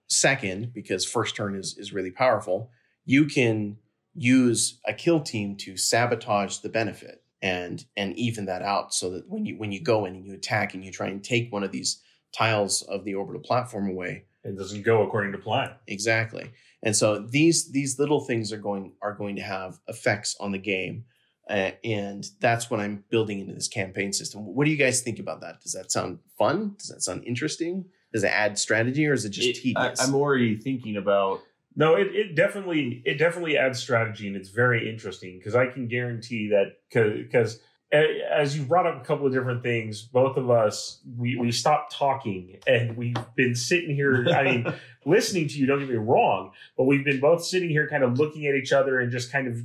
second because first turn is really powerful. You can use a kill team to sabotage the benefit and even that out, so that when you go in and you attack and you try and take one of these tiles of the orbital platform away, it doesn't go according to plan. Exactly. And so these little things are going to have effects on the game. And that's what I'm building into this campaign system. What do you guys think about that? Does that sound fun? Does that sound interesting? Does it add strategy, or is it just tedious? I'm already thinking about... No, it definitely adds strategy, and it's very interesting because I can guarantee that, because as you brought up a couple of different things, both of us, we stopped talking and we've been sitting here, I mean, listening to you, don't get me wrong, but we've been both sitting here kind of looking at each other and just kind of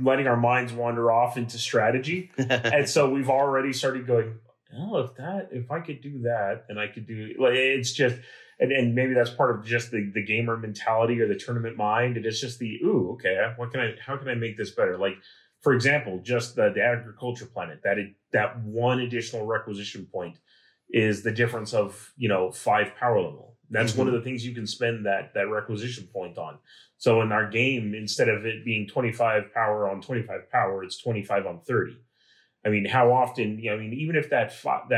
letting our minds wander off into strategy. And so we've already started going, oh, if I could do that, then I could do, like, it's just, and maybe that's part of just the gamer mentality or the tournament mind. And it's just the, ooh, okay, how can I make this better? Like, for example, just the agriculture planet, that one additional requisition point is the difference of, you know, 5 power level. That's one of the things you can spend that requisition point on. So in our game, instead of it being 25 power on 25 power, it's 25 on 30. I mean, how often, you know, I mean, even if that 5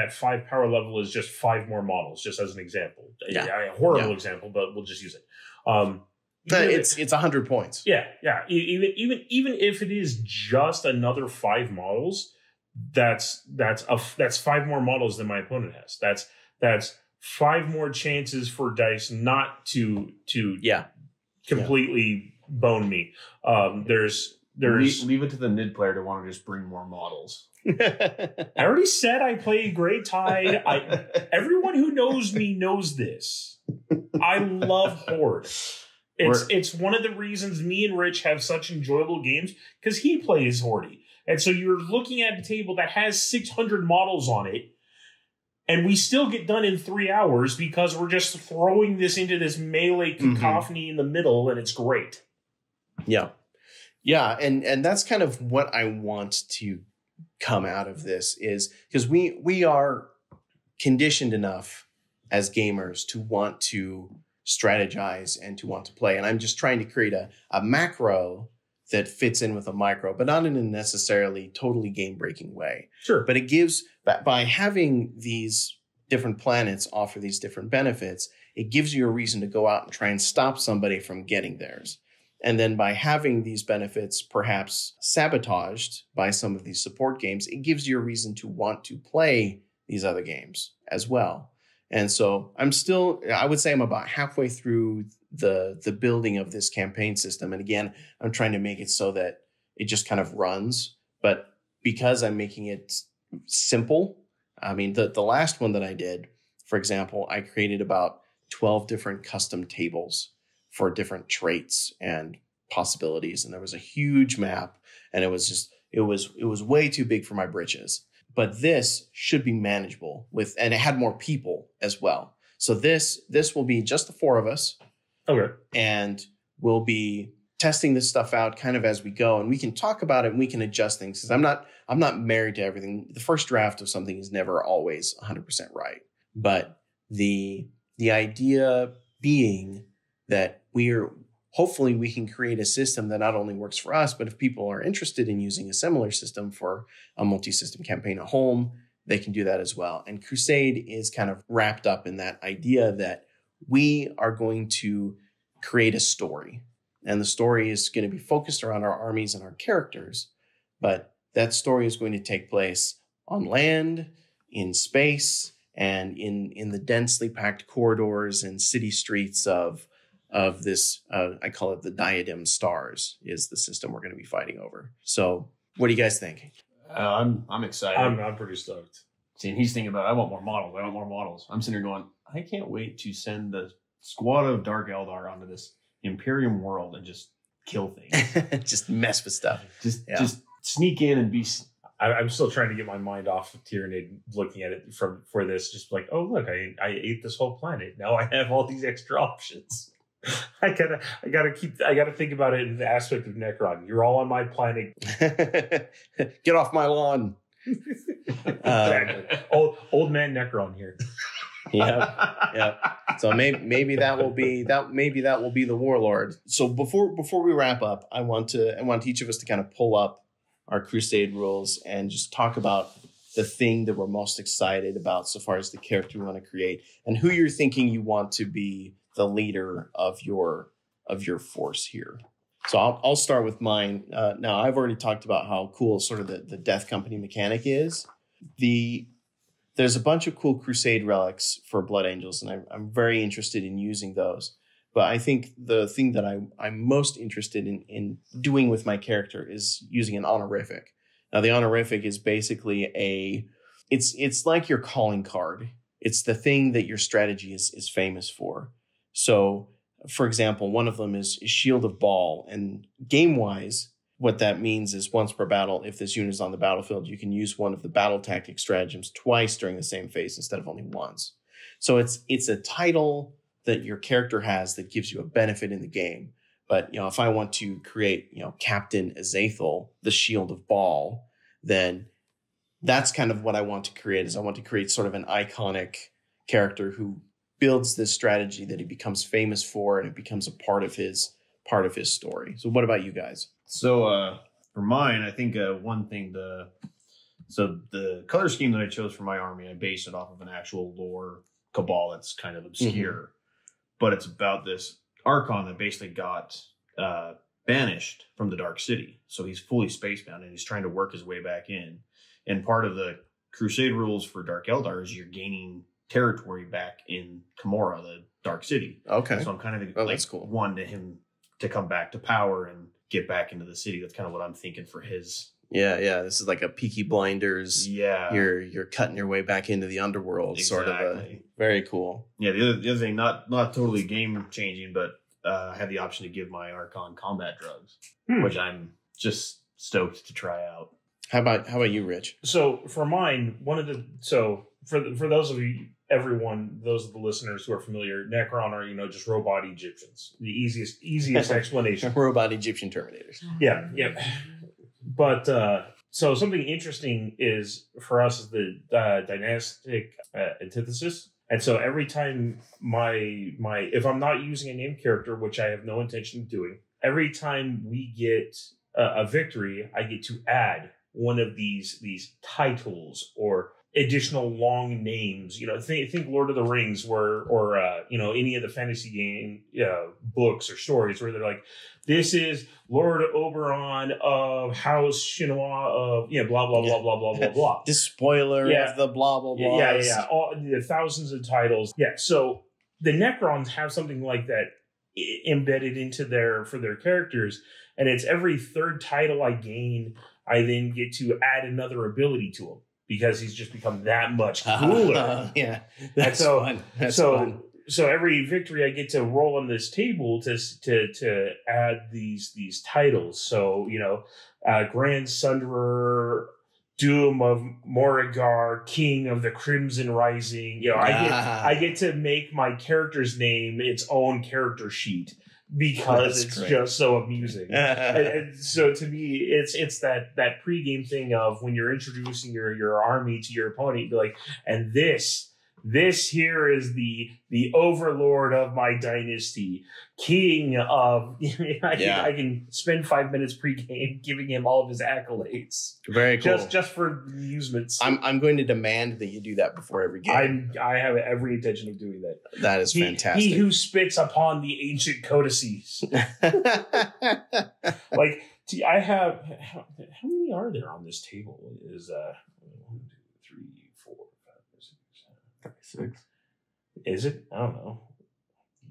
power level is just 5 more models, just as an example, a horrible example, but we'll just use it. But it's 100 points. Yeah. Even if it is just another 5 models, that's 5 more models than my opponent has. That's 5 more chances for dice not to completely bone me. There's leave it to the nid player to want to just bring more models. I already said I play Grey Tide. Everyone who knows me knows this. I love Horde. It's one of the reasons me and Rich have such enjoyable games, because he plays Horde. And so you're looking at a table that has 600 models on it, and we still get done in 3 hours because we're just throwing this into this melee cacophony in the middle, and it's great. Yeah, and that's kind of what I want to come out of this, is because we are conditioned enough as gamers to want to strategize and to want to play. And I'm just trying to create a macro that fits in with a micro, but not in a necessarily totally game-breaking way. Sure. But it gives, by having these different planets offer these different benefits, it gives you a reason to go out and try and stop somebody from getting theirs. And then by having these benefits perhaps sabotaged by some of these support games, it gives you a reason to want to play these other games as well. And so I would say I'm about halfway through the building of this campaign system. And again, I'm trying to make it so that it just kind of runs. But because I'm making it simple, I mean, the last one that I did, for example, I created about 12 different custom tables for different traits and possibilities. And there was a huge map, and it was way too big for my britches. But this should be manageable with, and it had more people as well. So this will be just the 4 of us. Okay. And we'll be testing this stuff out kind of as we go, and we can talk about it and we can adjust things, because I'm not married to everything. The first draft of something is never always 100% right. But the idea being that hopefully we can create a system that not only works for us, but if people are interested in using a similar system for a multi-system campaign at home, they can do that as well. And Crusade is kind of wrapped up in that idea that we are going to create a story. And the story is going to be focused around our armies and our characters. But that story is going to take place on land, in space, and in the densely packed corridors and city streets of this, I call it the Diadem Stars, is the system we're going to be fighting over. So what do you guys think? I'm excited. I'm pretty stoked. See, and he's thinking about, I want more models. I want more models. I'm sitting here going, I can't wait to send the squad of Dark Eldar onto this Imperium world and just kill things. Just mess with stuff. Just sneak in and be... I'm still trying to get my mind off of Tyranid, looking at it for this, just like, oh, look, I ate this whole planet. Now I have all these extra options. I gotta think about it in the aspect of Necron. You're all on my planet. Get off my lawn. Exactly. Old man Necron here. Yeah. So maybe that will be the warlord. So before we wrap up, I want each of us to kind of pull up our Crusade rules and just talk about the thing that we're most excited about so far as the character we want to create and who you're thinking you want to be the leader of your force here. So I'll start with mine. Now I've already talked about how cool sort of the Death Company mechanic is. There's a bunch of cool Crusade relics for Blood Angels, and I'm very interested in using those. But I think the thing that I'm most interested in doing with my character is using an honorific. Now, the honorific is basically it's like your calling card. It's the thing that your strategy is famous for. So, for example, one of them is Shield of Baal. And game-wise, what that means is once per battle, if this unit is on the battlefield, you can use one of the battle tactic stratagems twice during the same phase instead of only once. So it's a title that your character has that gives you a benefit in the game. But, you know, if I want to create, you know, Captain Azathel, the Shield of Baal, then that's kind of what I want to create. Is I want to create sort of an iconic character who builds this strategy that he becomes famous for, and it becomes a part of his story. So what about you guys? So for mine, I think one thing so the color scheme that I chose for my army, I based it off of an actual lore cabal that's kind of obscure, but it's about this Archon that basically got banished from the Dark City. So he's fully spacebound and he's trying to work his way back in. And part of the Crusade rules for Dark Eldar is you're gaining territory back in Kamora, the Dark City. Okay. So I'm kind of that's cool. One to him to come back to power and get back into the city. That's kind of what I'm thinking for his. Yeah. This is like a Peaky Blinders. Yeah. You're cutting your way back into the underworld, exactly. Sort of a very cool. Yeah. The other thing, not totally game changing, but I had the option to give my Archon combat drugs, which I'm just stoked to try out. How about you, Rich? So for mine, for those of you, everyone, those of the listeners who are familiar, Necron are, you know, just robot Egyptians. The easiest explanation. Robot Egyptian Terminators. Yeah. But so something interesting is for us is the dynastic antithesis. And so every time my if I'm not using a named character, which I have no intention of doing, every time we get a victory, I get to add one of these titles or additional long names. You know, think Lord of the Rings, or any of the fantasy game books or stories where they're like, this is Lord Oberon of House Shinoa of blah blah blah blah blah blah blah. The spoiler of the blah blah blah. Yeah. All the thousands of titles. Yeah. So the Necrons have something like that embedded into their characters, and it's every third title I gain, I then get to add another ability to him, because he's just become that much cooler. Yeah, that's so fun. So every victory I get to roll on this table to add these titles. So, you know, Grand Sunderer, Doom of Morrigar, King of the Crimson Rising. You know, I get to make my character's name its own character sheet, because that's just so amusing. and so to me, it's that pregame thing of when you're introducing your army to your opponent, you'd be like, and this This here is the overlord of my dynasty, king of. I can spend 5 minutes pre-game giving him all of his accolades. Very cool. Just for amusement's sake. I'm going to demand that you do that before every game. I have every intention of doing that. That is fantastic. He who spits upon the ancient codices. Like I have. How many are there on this table? It is 1, 2, 3, 4, 5, 6. Is it? I don't know.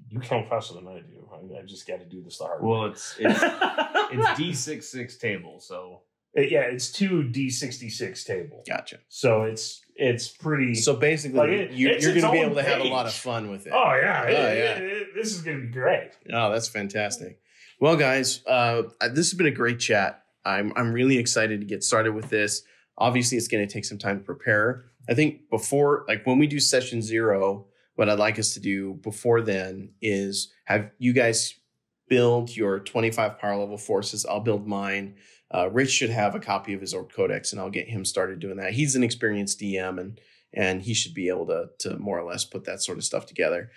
You count faster than I do. I just got to do this the hard way. Well, it's D66 table, so it's 2 D66 table. Gotcha. So it's pretty. So basically, like you're going to be able to have a lot of fun with it. Oh yeah, this is going to be great. Oh, that's fantastic. Well, guys, this has been a great chat. I'm really excited to get started with this. Obviously, it's going to take some time to prepare. I think before, like when we do session 0, what I'd like us to do before then is have you guys build your 25 power level forces. I'll build mine. Rich should have a copy of his Ork Codex, and I'll get him started doing that. He's an experienced DM, and he should be able to more or less put that sort of stuff together.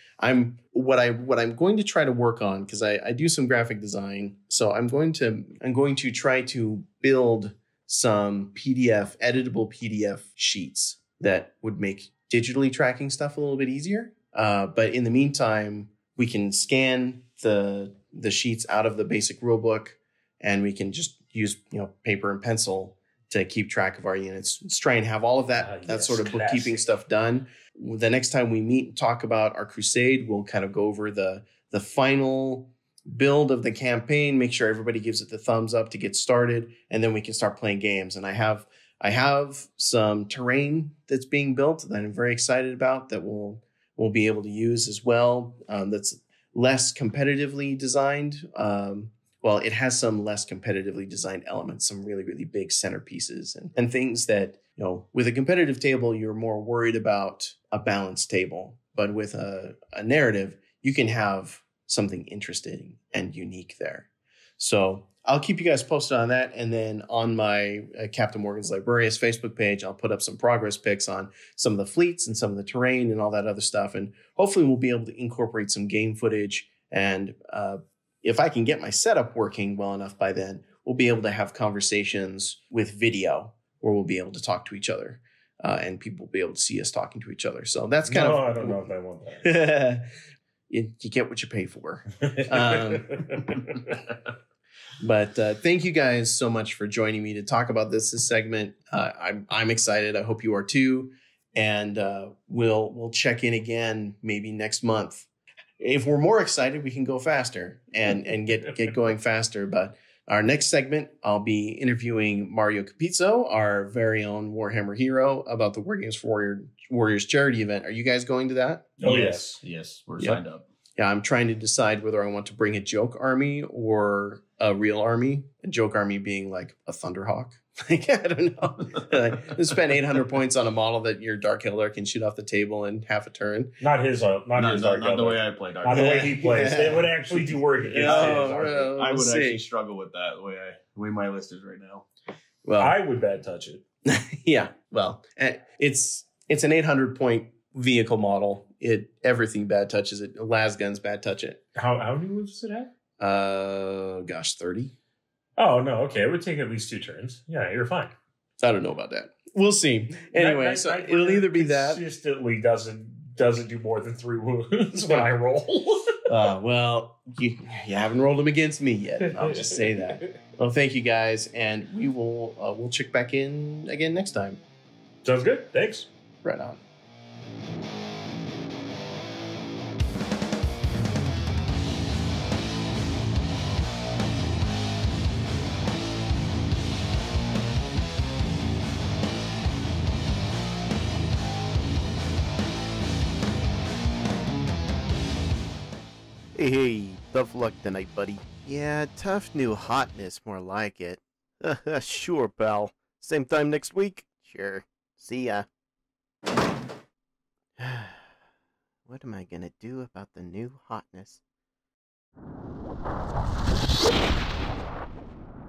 What I'm going to try to work on, because I do some graphic design, so I'm going to try to build some PDF, editable PDF sheets that would make digitally tracking stuff a little bit easier. But in the meantime, we can scan the sheets out of the basic rulebook, and we can just use paper and pencil to keep track of our units. Let's try and have all of that sort of bookkeeping stuff done. The next time we meet and talk about our crusade, we'll kind of go over the final build of the campaign, make sure everybody gives it the thumbs up to get started, and then we can start playing games. And I have some terrain that's being built that I'm very excited about that we'll be able to use as well. That's less competitively designed. Well, it has some less competitively designed elements, some really, really big centerpieces and things that, with a competitive table, you're more worried about a balanced table. But with a narrative, you can have something interesting and unique there. So I'll keep you guys posted on that. And then on my Captain Morgan's Librarius Facebook page, I'll put up some progress pics on some of the fleets and some of the terrain and all that other stuff. And hopefully we'll be able to incorporate some game footage. And if I can get my setup working well enough by then, we'll be able to have conversations with video where we'll be able to talk to each other. And people will be able to see us talking to each other. So that's kind of... No, I don't know if I want that. You get what you pay for. But thank you guys so much for joining me to talk about this segment. I'm excited. I hope you are too. And we'll check in again maybe next month. If we're more excited, we can go faster and get going faster. But our next segment, I'll be interviewing Mario Capizzo, our very own Warhammer hero, about the War Games for Warriors charity event. Are you guys going to that? Oh, yes. We're signed up. Yeah, I'm trying to decide whether I want to bring a joke army or a real army. A joke army being like a Thunderhawk. Like, I don't know. Spend 800 points on a model that your Dark Eldar can shoot off the table in half a turn. Not the way I play Dark Eldar. Not the way he plays. Yeah. It would actually do work against him. I would actually struggle with that the way my list is right now. Well, I would bad touch it. Yeah. Well, it's an 800 point vehicle model. Everything bad touches it. Lasguns bad touch it. How many moves does it have? 30. Oh no, okay. It would take at least 2 turns. Yeah, you're fine. I don't know about that. We'll see. Anyway, so it'll either be that consistently doesn't do more than 3 wounds when I roll. Well, you haven't rolled them against me yet. I'll just say that. Well, thank you guys, and we will we'll check back in again next time. Sounds good. Thanks. Right on. Hey, tough luck tonight, buddy. Yeah, tough new hotness, more like it. Sure, pal. Same time next week? Sure. See ya. What am I gonna do about the new hotness?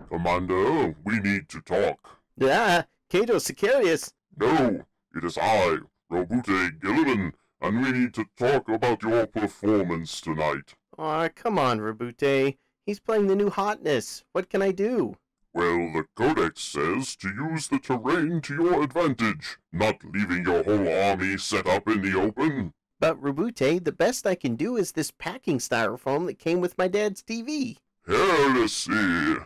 Commander, we need to talk. Ah, Cato Sicarius. No, it is I, Robute Gilliman, and we need to talk about your performance tonight. Aw, come on, Robute. He's playing the new hotness. What can I do? Well, the Codex says to use the terrain to your advantage, not leaving your whole army set up in the open. But, Robute, the best I can do is this packing styrofoam that came with my dad's TV. Heresy!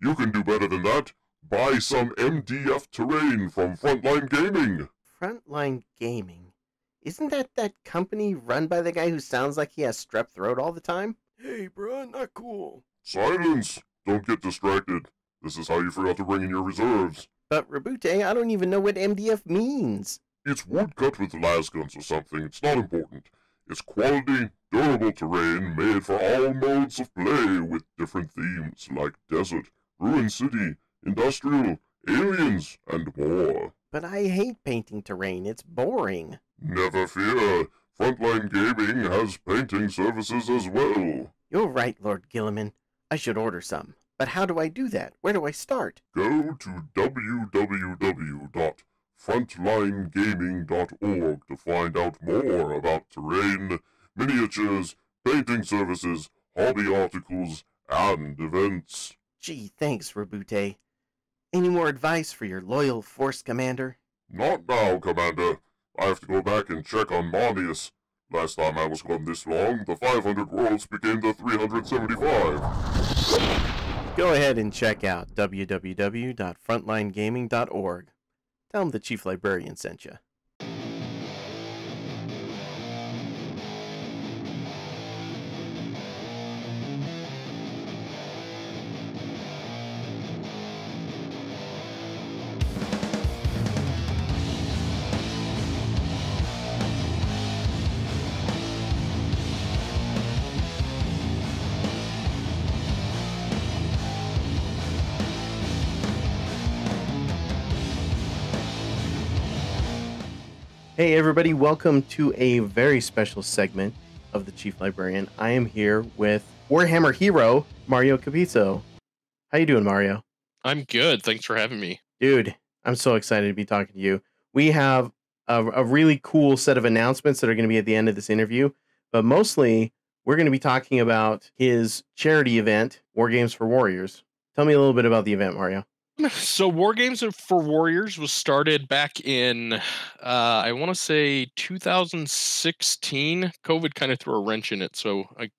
You can do better than that. Buy some MDF terrain from Frontline Gaming. Frontline Gaming? Isn't that company run by the guy who sounds like he has strep throat all the time? Hey, bro, not cool. Silence! Don't get distracted. This is how you forgot to bring in your reserves. But, Robute, I don't even know what MDF means. It's wood cut with lasguns or something. It's not important. It's quality, durable terrain made for all modes of play with different themes like desert, ruined city, industrial, aliens, and more. But I hate painting terrain. It's boring. Never fear. Frontline Gaming has painting services as well. You're right, Lord Gilliman. I should order some. But how do I do that? Where do I start? Go to www.frontlinegaming.org to find out more about terrain, miniatures, painting services, hobby articles, and events. Gee, thanks, Robute. Any more advice for your loyal force commander? Not now, Commander. I have to go back and check on Marnius. Last time I was gone this long, the 500 worlds became the 375. Go ahead and check out www.frontlinegaming.org. Tell them the Chief Librarian sent you. Hey everybody, welcome to a very special segment of the Chief Librarian. I am here with Warhammer hero, Mario Capizzo. How you doing, Mario? I'm good. Thanks for having me. Dude, I'm so excited to be talking to you. We have a really cool set of announcements that are going to be at the end of this interview, but mostly we're going to be talking about his charity event, War Games for Warriors. Tell me a little bit about the event, Mario. So War Games for Warriors was started back in, I want to say 2016. COVID kind of threw a wrench in it. So I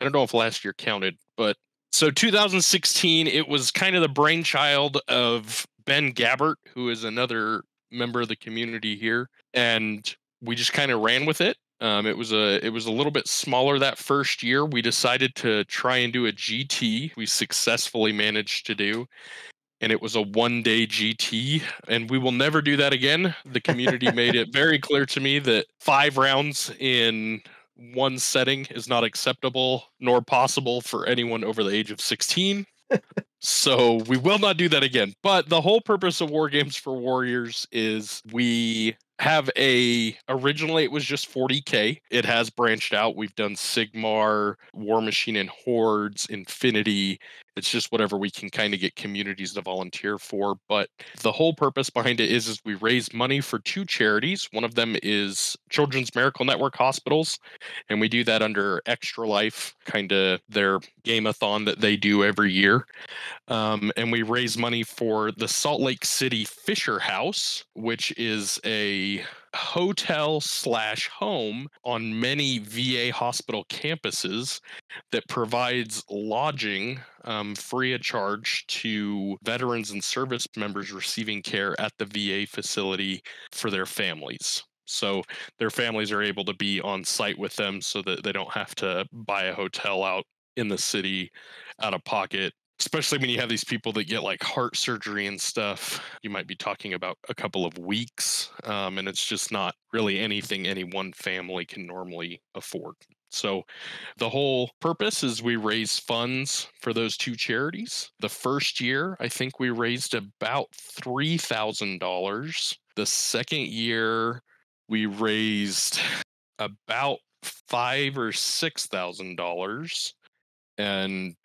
don't know if last year counted, but so 2016, it was kind of the brainchild of Ben Gabbert, who is another member of the community here. And we just kind of ran with it. It was a little bit smaller that first year. We decided to try and do a GT. We successfully managed to do. And it was a one-day GT, and we will never do that again. The community made it very clear to me that 5 rounds in one setting is not acceptable nor possible for anyone over the age of 16. So we will not do that again. But the whole purpose of War Games for Warriors is we have originally it was just 40K. It has branched out. We've done Sigmar, War Machine and Hordes, Infinity. It's just whatever we can kind of get communities to volunteer for. But the whole purpose behind it is we raise money for 2 charities. One of them is Children's Miracle Network Hospitals. And we do that under Extra Life, kind of their game-a-thon that they do every year. And we raise money for the Salt Lake City Fisher House, which is a hotel/home on many VA hospital campuses that provides lodging free of charge to veterans and service members receiving care at the VA facility for their families. So their families are able to be on site with them so that they don't have to buy a hotel out in the city out of pocket. Especially when you have these people that get like heart surgery and stuff, you might be talking about a couple of weeks, and it's just not really anything any one family can normally afford. So the whole purpose is we raise funds for those 2 charities. The first year, I think we raised about $3,000. The second year, we raised about $5,000 or $6,000. And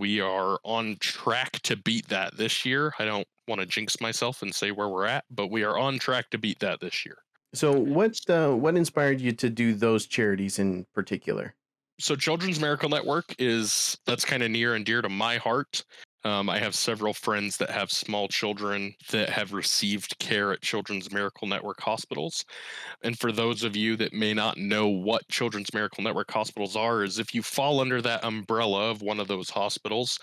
we are on track to beat that this year. I don't want to jinx myself and say where we're at, but we are on track to beat that this year. So what inspired you to do those charities in particular? So Children's Miracle Network is, that's kind of near and dear to my heart. I have several friends that have small children that have received care at Children's Miracle Network hospitals. And for those of you that may not know what Children's Miracle Network hospitals are, is if you fall under that umbrella of one of those hospitals,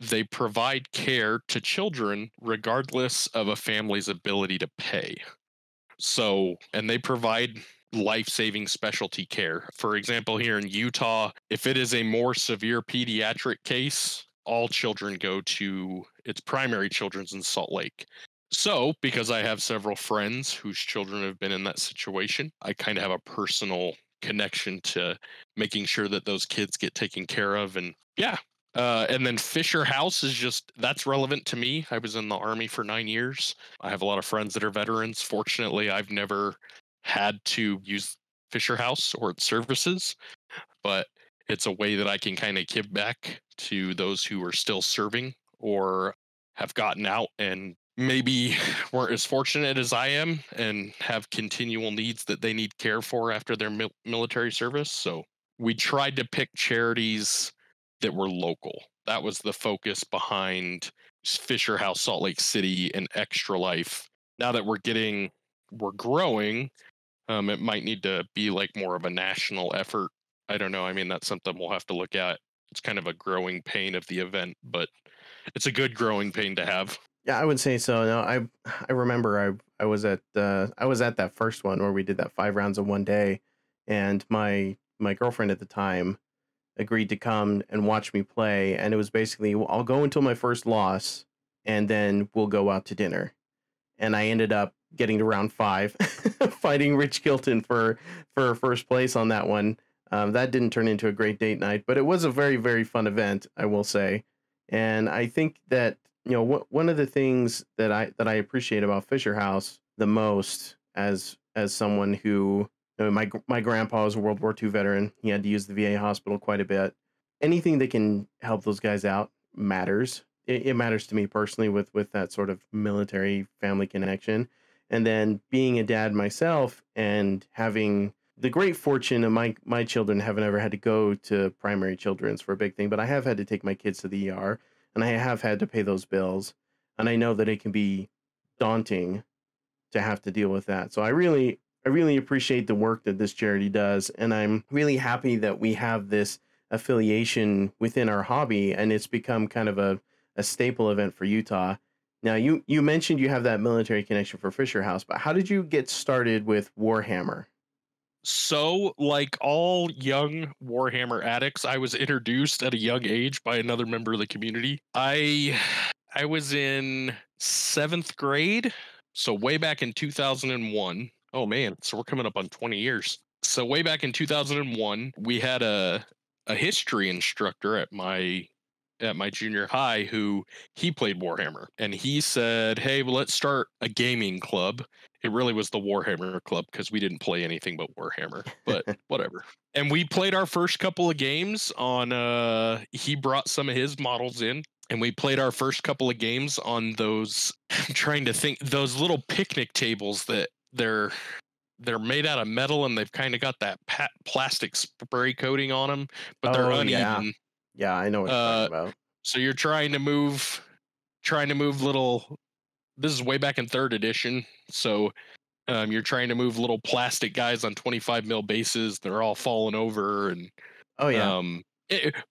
they provide care to children regardless of a family's ability to pay. So, and they provide life-saving specialty care. For example, here in Utah, if it is a more severe pediatric case, all children go to its primary children's in Salt Lake. So, because I have several friends whose children have been in that situation, I kind of have a personal connection to making sure that those kids get taken care of. And yeah. And then Fisher House is just, that's relevant to me. I was in the Army for 9 years. I have a lot of friends that are veterans. Fortunately, I've never had to use Fisher House or its services, but it's a way that I can kind of give back to those who are still serving or have gotten out and maybe weren't as fortunate as I am and have continual needs that they need care for after their military service. So we tried to pick charities that were local. That was the focus behind Fisher House, Salt Lake City, and Extra Life. Now that we're growing, it might need to be like more of a national effort. I don't know. I mean, that's something we'll have to look at. It's kind of a growing pain of the event, but it's a good growing pain to have. Yeah, I would say so. No, I remember I was at that first one where we did that 5 rounds in one day, and my girlfriend at the time agreed to come and watch me play, and it was basically, I'll go until my first loss, and then we'll go out to dinner. And I ended up getting to round 5, fighting Rich Gilton for first place on that one. That didn't turn into a great date night, but it was a very, very fun event, I will say. And I think that, you know, one of the things that I appreciate about Fisher House the most, as someone who, you know, my grandpa was a World War II veteran. He had to use the VA hospital quite a bit. Anything that can help those guys out matters. It matters to me personally with that sort of military family connection. And then being a dad myself and having the great fortune of my children haven't ever had to go to primary children's for a big thing, but I have had to take my kids to the ER, and I have had to pay those bills. And I know that it can be daunting to have to deal with that. So I really appreciate the work that this charity does. And I'm really happy that we have this affiliation within our hobby, and it's become kind of a staple event for Utah. Now, you mentioned you have that military connection for Fisher House, but how did you get started with Warhammer? So, like all young Warhammer addicts, I was introduced at a young age by another member of the community. I was in 7th grade, so way back in 2001. Oh man, so we're coming up on 20 years. So way back in 2001, we had a history instructor at my junior high who he played Warhammer, and he said, hey, well, let's start a gaming club. It really was the Warhammer club because we didn't play anything but Warhammer, but whatever. And we played our first couple of games on he brought some of his models in, and we played our first couple of games on those, I'm trying to think, those little picnic tables that they're made out of metal, and they've kind of got that plastic spray coating on them, but they're uneven. Yeah, I know what you're talking about. So you're trying to move little, this is way back in 3rd edition. So you're trying to move little plastic guys on 25 mil bases. They're all falling over. And oh yeah.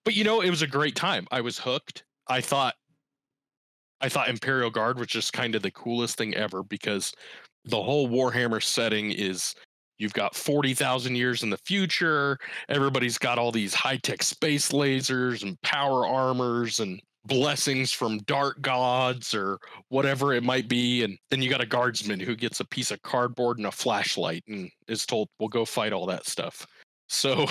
But you know, it was a great time. I was hooked. I thought Imperial Guard was just kind of the coolest thing ever, because the whole Warhammer setting is, you've got 40,000 years in the future. Everybody's got all these high-tech space lasers and power armors and blessings from dark gods or whatever it might be. And then you got a guardsman who gets a piece of cardboard and a flashlight and is told, we'll go fight all that stuff. So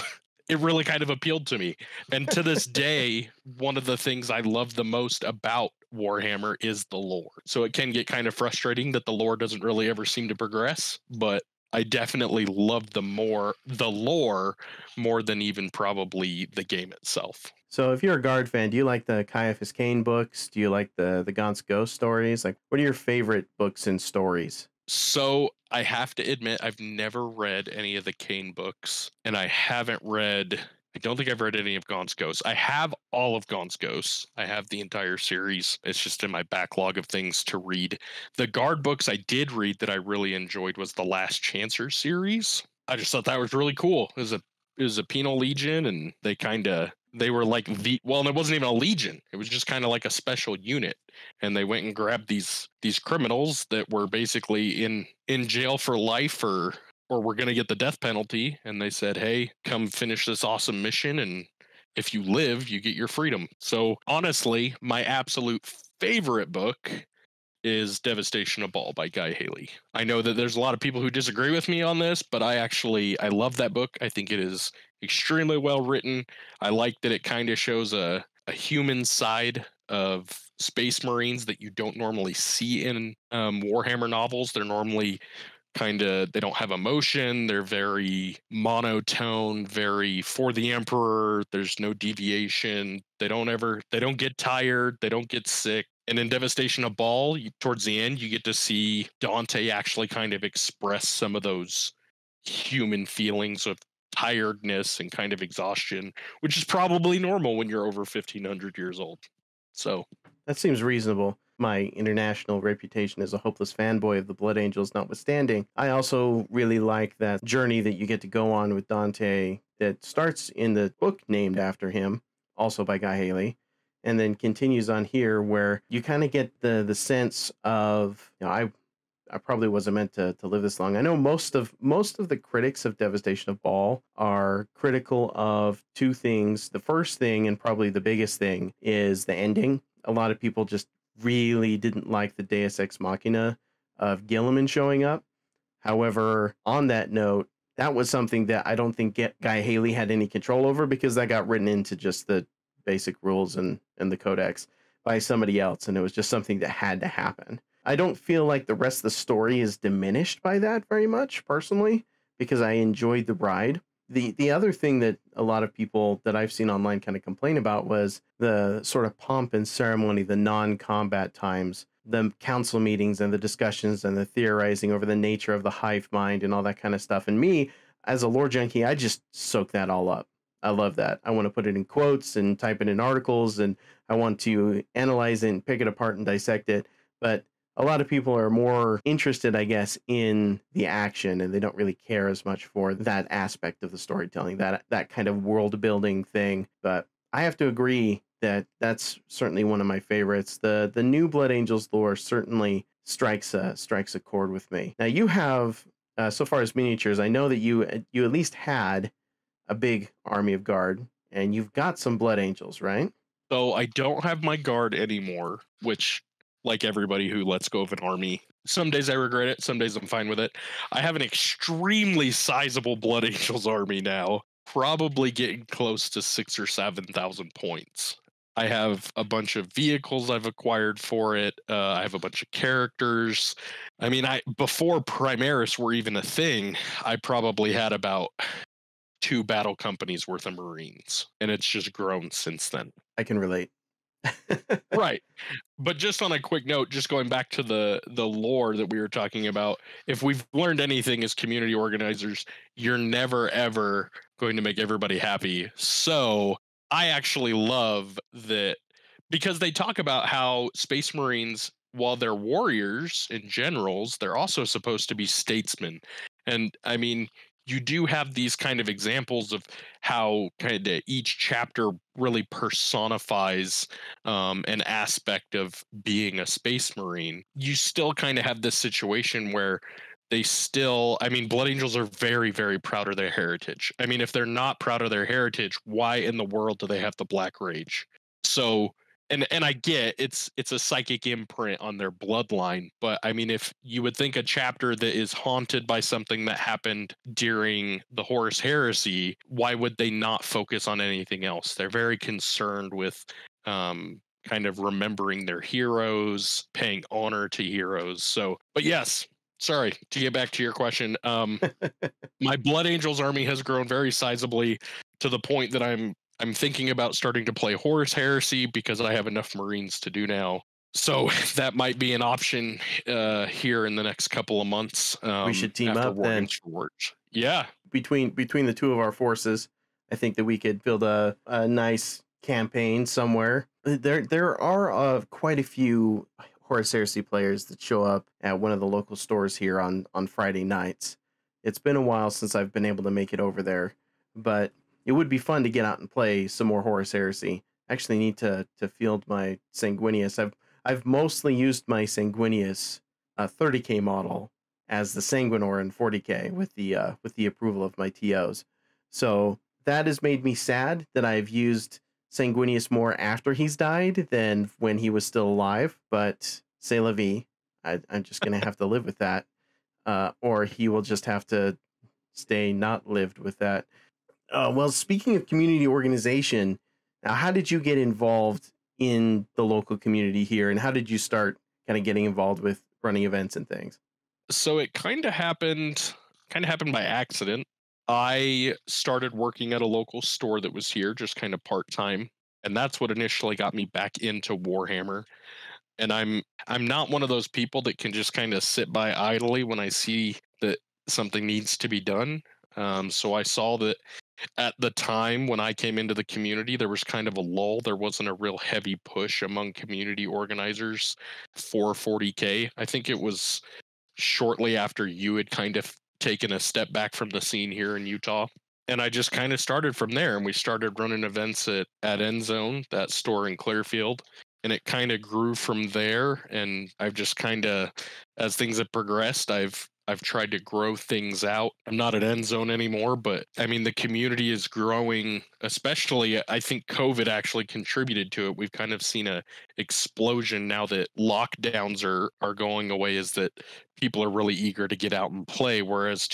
it really kind of appealed to me. And to this day, one of the things I love the most about Warhammer is the lore. So it can get kind of frustrating that the lore doesn't really ever seem to progress, but I definitely love the lore more than even probably the game itself. So if you're a Guard fan, do you like the Caiaphas Cain books? Do you like the Gaunt's Ghost stories? Like, what are your favorite books and stories? So I have to admit, I've never read any of the Kane books, and I haven't read, I don't think I've read any of Gaunt's Ghosts. I have all of Gaunt's Ghosts. I have the entire series. It's just in my backlog of things to read. The Guard books I did read that I really enjoyed was the Last Chancer series. I just thought that was really cool. It was a penal legion, and they were like and it wasn't even a legion. It was just kind of like a special unit. And they went and grabbed these criminals that were basically in jail for life or were going to get the death penalty. And they said, hey, come finish this awesome mission. And if you live, you get your freedom. So honestly, my absolute favorite book is Devastation of Baal by Guy Haley. I know that there's a lot of people who disagree with me on this, but I love that book. I think it is extremely well written. I like that it kind of shows a human side of Space Marines that you don't normally see in Warhammer novels. They're normally they don't have emotion. They're very monotone, very for the Emperor. There's no deviation. They don't get tired. They don't get sick. And in Devastation of Baal, towards the end, you get to see Dante actually kind of express some of those human feelings of tiredness and kind of exhaustion, which is probably normal when you're over 1,500 years old. So that seems reasonable. My international reputation as a hopeless fanboy of the Blood Angels notwithstanding, I also really like that journey that you get to go on with Dante that starts in the book named after him, also by Guy Haley, and then continues on here where you kind of get the sense of, you know, I probably wasn't meant to live this long. I know most of the critics of Devastation of Baal are critical of two things. The first thing, and probably the biggest thing, is the ending. A lot of people just really didn't like the Deus Ex Machina of Gilliman showing up. However, on that note, that was something that I don't think Guy Haley had any control over, because that got written into just the basic rules and the codex by somebody else, and it was just something that had to happen. I don't feel like the rest of the story is diminished by that very much, personally, because I enjoyed the ride. The other thing that a lot of people that I've seen online kind of complain about was the sort of pomp and ceremony, the non-combat times, the council meetings and the discussions and the theorizing over the nature of the hive mind and all that kind of stuff. And me, as a lore junkie, I just soak that all up. I love that. I want to put it in quotes and type it in articles, and I want to analyze it and pick it apart and dissect it. But a lot of people are more interested, I guess, in the action, and they don't really care as much for that aspect of the storytelling, that kind of world building thing. But I have to agree that that's certainly one of my favorites. The new Blood Angels lore certainly strikes a chord with me. Now, you have, so far as miniatures, I know that you at least had a big army of Guard, and you've got some Blood Angels, right? So I don't have my Guard anymore, which, like everybody who lets go of an army, some days I regret it, some days I'm fine with it. I have an extremely sizable Blood Angels army now, probably getting close to 6,000 or 7,000 points. I have a bunch of vehicles I've acquired for it. I have a bunch of characters. I mean, before Primaris were even a thing, I probably had about 2 battle companies worth of Marines, and it's just grown since then. I can relate. Right. But just on a quick note, just going back to the lore that we were talking about, if we've learned anything as community organizers, you're never, ever going to make everybody happy. So I actually love that, because they talk about how Space Marines, while they're warriors and generals, they're also supposed to be statesmen. And I mean, you do have these kind of examples of how kind of each chapter really personifies an aspect of being a Space Marine. You still kind of have this situation where Blood Angels are very, very proud of their heritage. I mean, if they're not proud of their heritage, why in the world do they have the Black Rage? So, and I get it's a psychic imprint on their bloodline, but I mean, if you would think a chapter that is haunted by something that happened during the Horus Heresy, why would they not focus on anything else? They're very concerned with kind of remembering their heroes, paying honor to heroes. So, but yes, sorry, to get back to your question, my Blood Angels army has grown very sizably to the point that I'm thinking about starting to play Horus Heresy because I have enough Marines to do now. So that might be an option here in the next couple of months. We should team up then. Yeah. Between the two of our forces, I think that we could build a nice campaign somewhere. There are quite a few Horus Heresy players that show up at one of the local stores here on Friday nights. It's been a while since I've been able to make it over there, but it would be fun to get out and play some more Horus Heresy. I actually need to field my Sanguinius. I've mostly used my Sanguinius 30k model as the Sanguinor in 40k with the approval of my TOs. So that has made me sad that I've used Sanguinius more after he's died than when he was still alive. But c'est la vie. I'm just going to have to live with that. Or he will just have to stay not lived with that. Well, speaking of community organization, how did you get involved in the local community here, and how did you start kind of getting involved with running events and things? So it kind of happened by accident. I started working at a local store that was here, just kind of part-time, and that's what initially got me back into Warhammer. And I'm not one of those people that can just kind of sit by idly when I see that something needs to be done. So I saw that at the time when I came into the community, there was kind of a lull. There wasn't a real heavy push among community organizers for 40K. I think it was shortly after you had kind of taken a step back from the scene here in Utah. And I just kind of started from there, and we started running events at End Zone, that store in Clearfield. And it kind of grew from there. And I've just kind of, as things have progressed, I've tried to grow things out. I'm not at End Zone anymore, but I mean, the community is growing, especially I think COVID actually contributed to it. We've kind of seen an explosion now that lockdowns are going away, is that people are really eager to get out and play. Whereas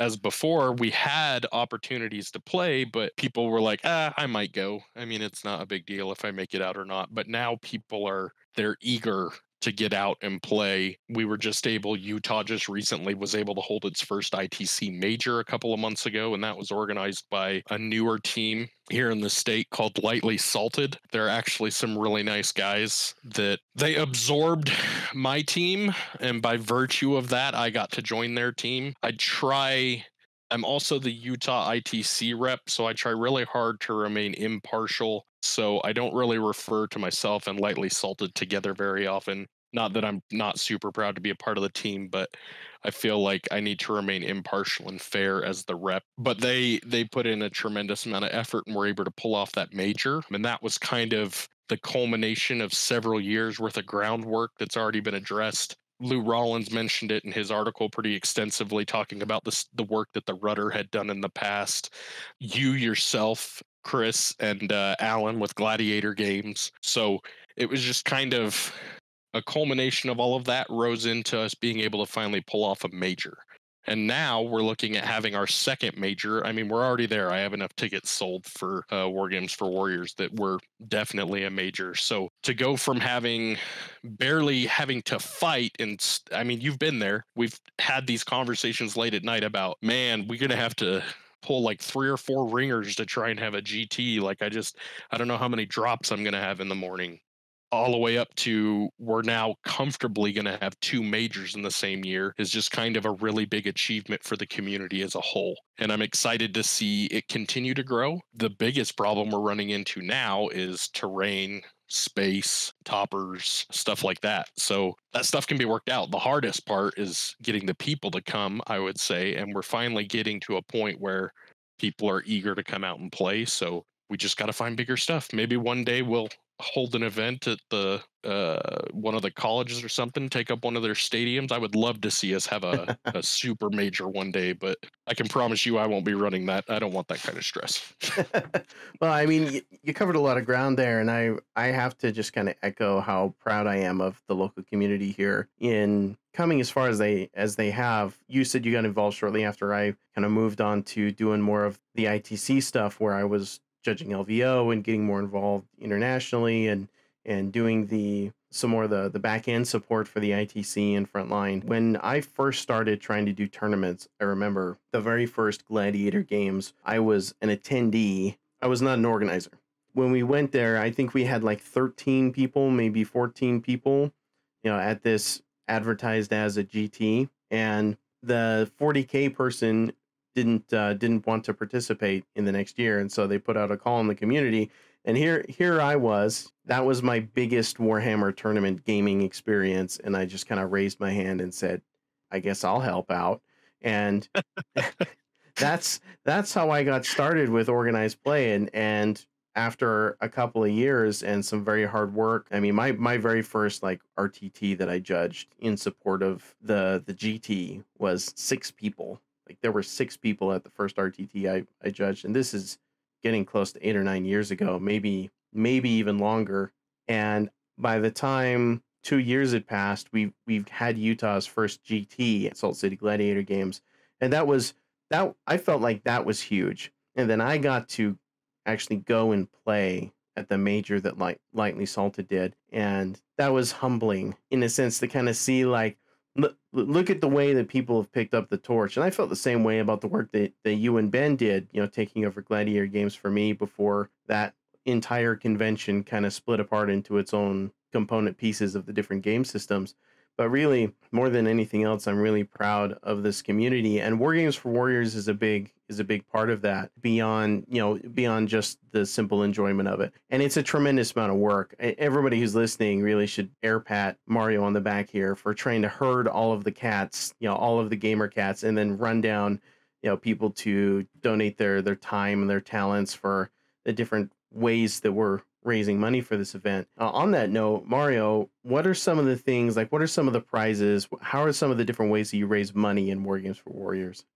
as before, we had opportunities to play, but people were like, I might go. I mean, it's not a big deal if I make it out or not. But now people they're eager to get out and play. We were just able, Utah just recently was able to hold its first ITC major a couple of months ago, and that was organized by a newer team here in the state called Lightly Salted. They're actually some really nice guys that they absorbed my team, and by virtue of that, I got to join their team. I'm also the Utah ITC rep, so I try really hard to remain impartial, so I don't really refer to myself and Lightly Salted together very often. Not that I'm not super proud to be a part of the team, but I feel like I need to remain impartial and fair as the rep. But they put in a tremendous amount of effort and were able to pull off that major. And that was kind of the culmination of several years worth of groundwork that's already been addressed. Lou Rollins mentioned it in his article pretty extensively, talking about the work that the Rudder had done in the past. You yourself, Chris, and Alan with Gladiator Games. So it was just kind of a culmination of all of that rose into us being able to finally pull off a major. And now we're looking at having our second major. I mean, we're already there. I have enough tickets sold for War Games for Warriors that we're definitely a major. So to go from barely having to fight, and I mean, you've been there. We've had these conversations late at night about, man, we're going to have to pull like 3 or 4 ringers to try and have a GT. Like I don't know how many drops I'm going to have in the morning. All the way up to we're now comfortably going to have 2 majors in the same year is just kind of a really big achievement for the community as a whole. And I'm excited to see it continue to grow. The biggest problem we're running into now is terrain, space, toppers, stuff like that. So that stuff can be worked out. The hardest part is getting the people to come, I would say. And we're finally getting to a point where people are eager to come out and play. So we just got to find bigger stuff. Maybe one day we'll hold an event at the one of the colleges or something, take up one of their stadiums. I would love to see us have a super major one day, but I can promise you I won't be running that. I don't want that kind of stress. Well, I mean, you covered a lot of ground there, and I have to just kind of echo how proud I am of the local community here in coming as far as they have. You said you got involved shortly after I kind of moved on to doing more of the ITC stuff, where I was judging LVO and getting more involved internationally and doing some more of the back end support for the ITC and Frontline. When I first started trying to do tournaments, I remember the very first Gladiator Games, I was an attendee. I was not an organizer. when we went there, I think we had like 13 people, maybe 14 people, you know, at this advertised as a GT, and the 40K person didn't want to participate in the next year. And so they put out a call in the community, and here I was. That was my biggest Warhammer tournament gaming experience. And I just kind of raised my hand and said, I guess I'll help out. And that's how I got started with organized play. And after a couple of years and some very hard work, I mean, my very first like RTT that I judged in support of the GT was 6 people. Like, there were 6 people at the first RTT I judged, and this is getting close to 8 or 9 years ago, maybe even longer. And by the time 2 years had passed, we've had Utah's first GT at Salt City Gladiator Games, and that I felt like that was huge. And then I got to actually go and play at the major that Lightly Salted did, and that was humbling in a sense to kind of see like, look at the way that people have picked up the torch. And I felt the same way about the work that you and Ben did, you know, taking over Gladiator Games for me before that entire convention kind of split apart into its own component pieces of the different game systems. But really, more than anything else, I'm really proud of this community, and War Games for Warriors is a big part of that, beyond just the simple enjoyment of it. And it's a tremendous amount of work. Everybody who's listening really should air pat Mario on the back here for trying to herd all of the cats, you know, all of the gamer cats, and then run down, you know, people to donate their time and their talents for the different ways that we're raising money for this event. On that note, Mario, what are some of the things, like what are some of the prizes? How are some of the different ways that you raise money in War Games for Warriors?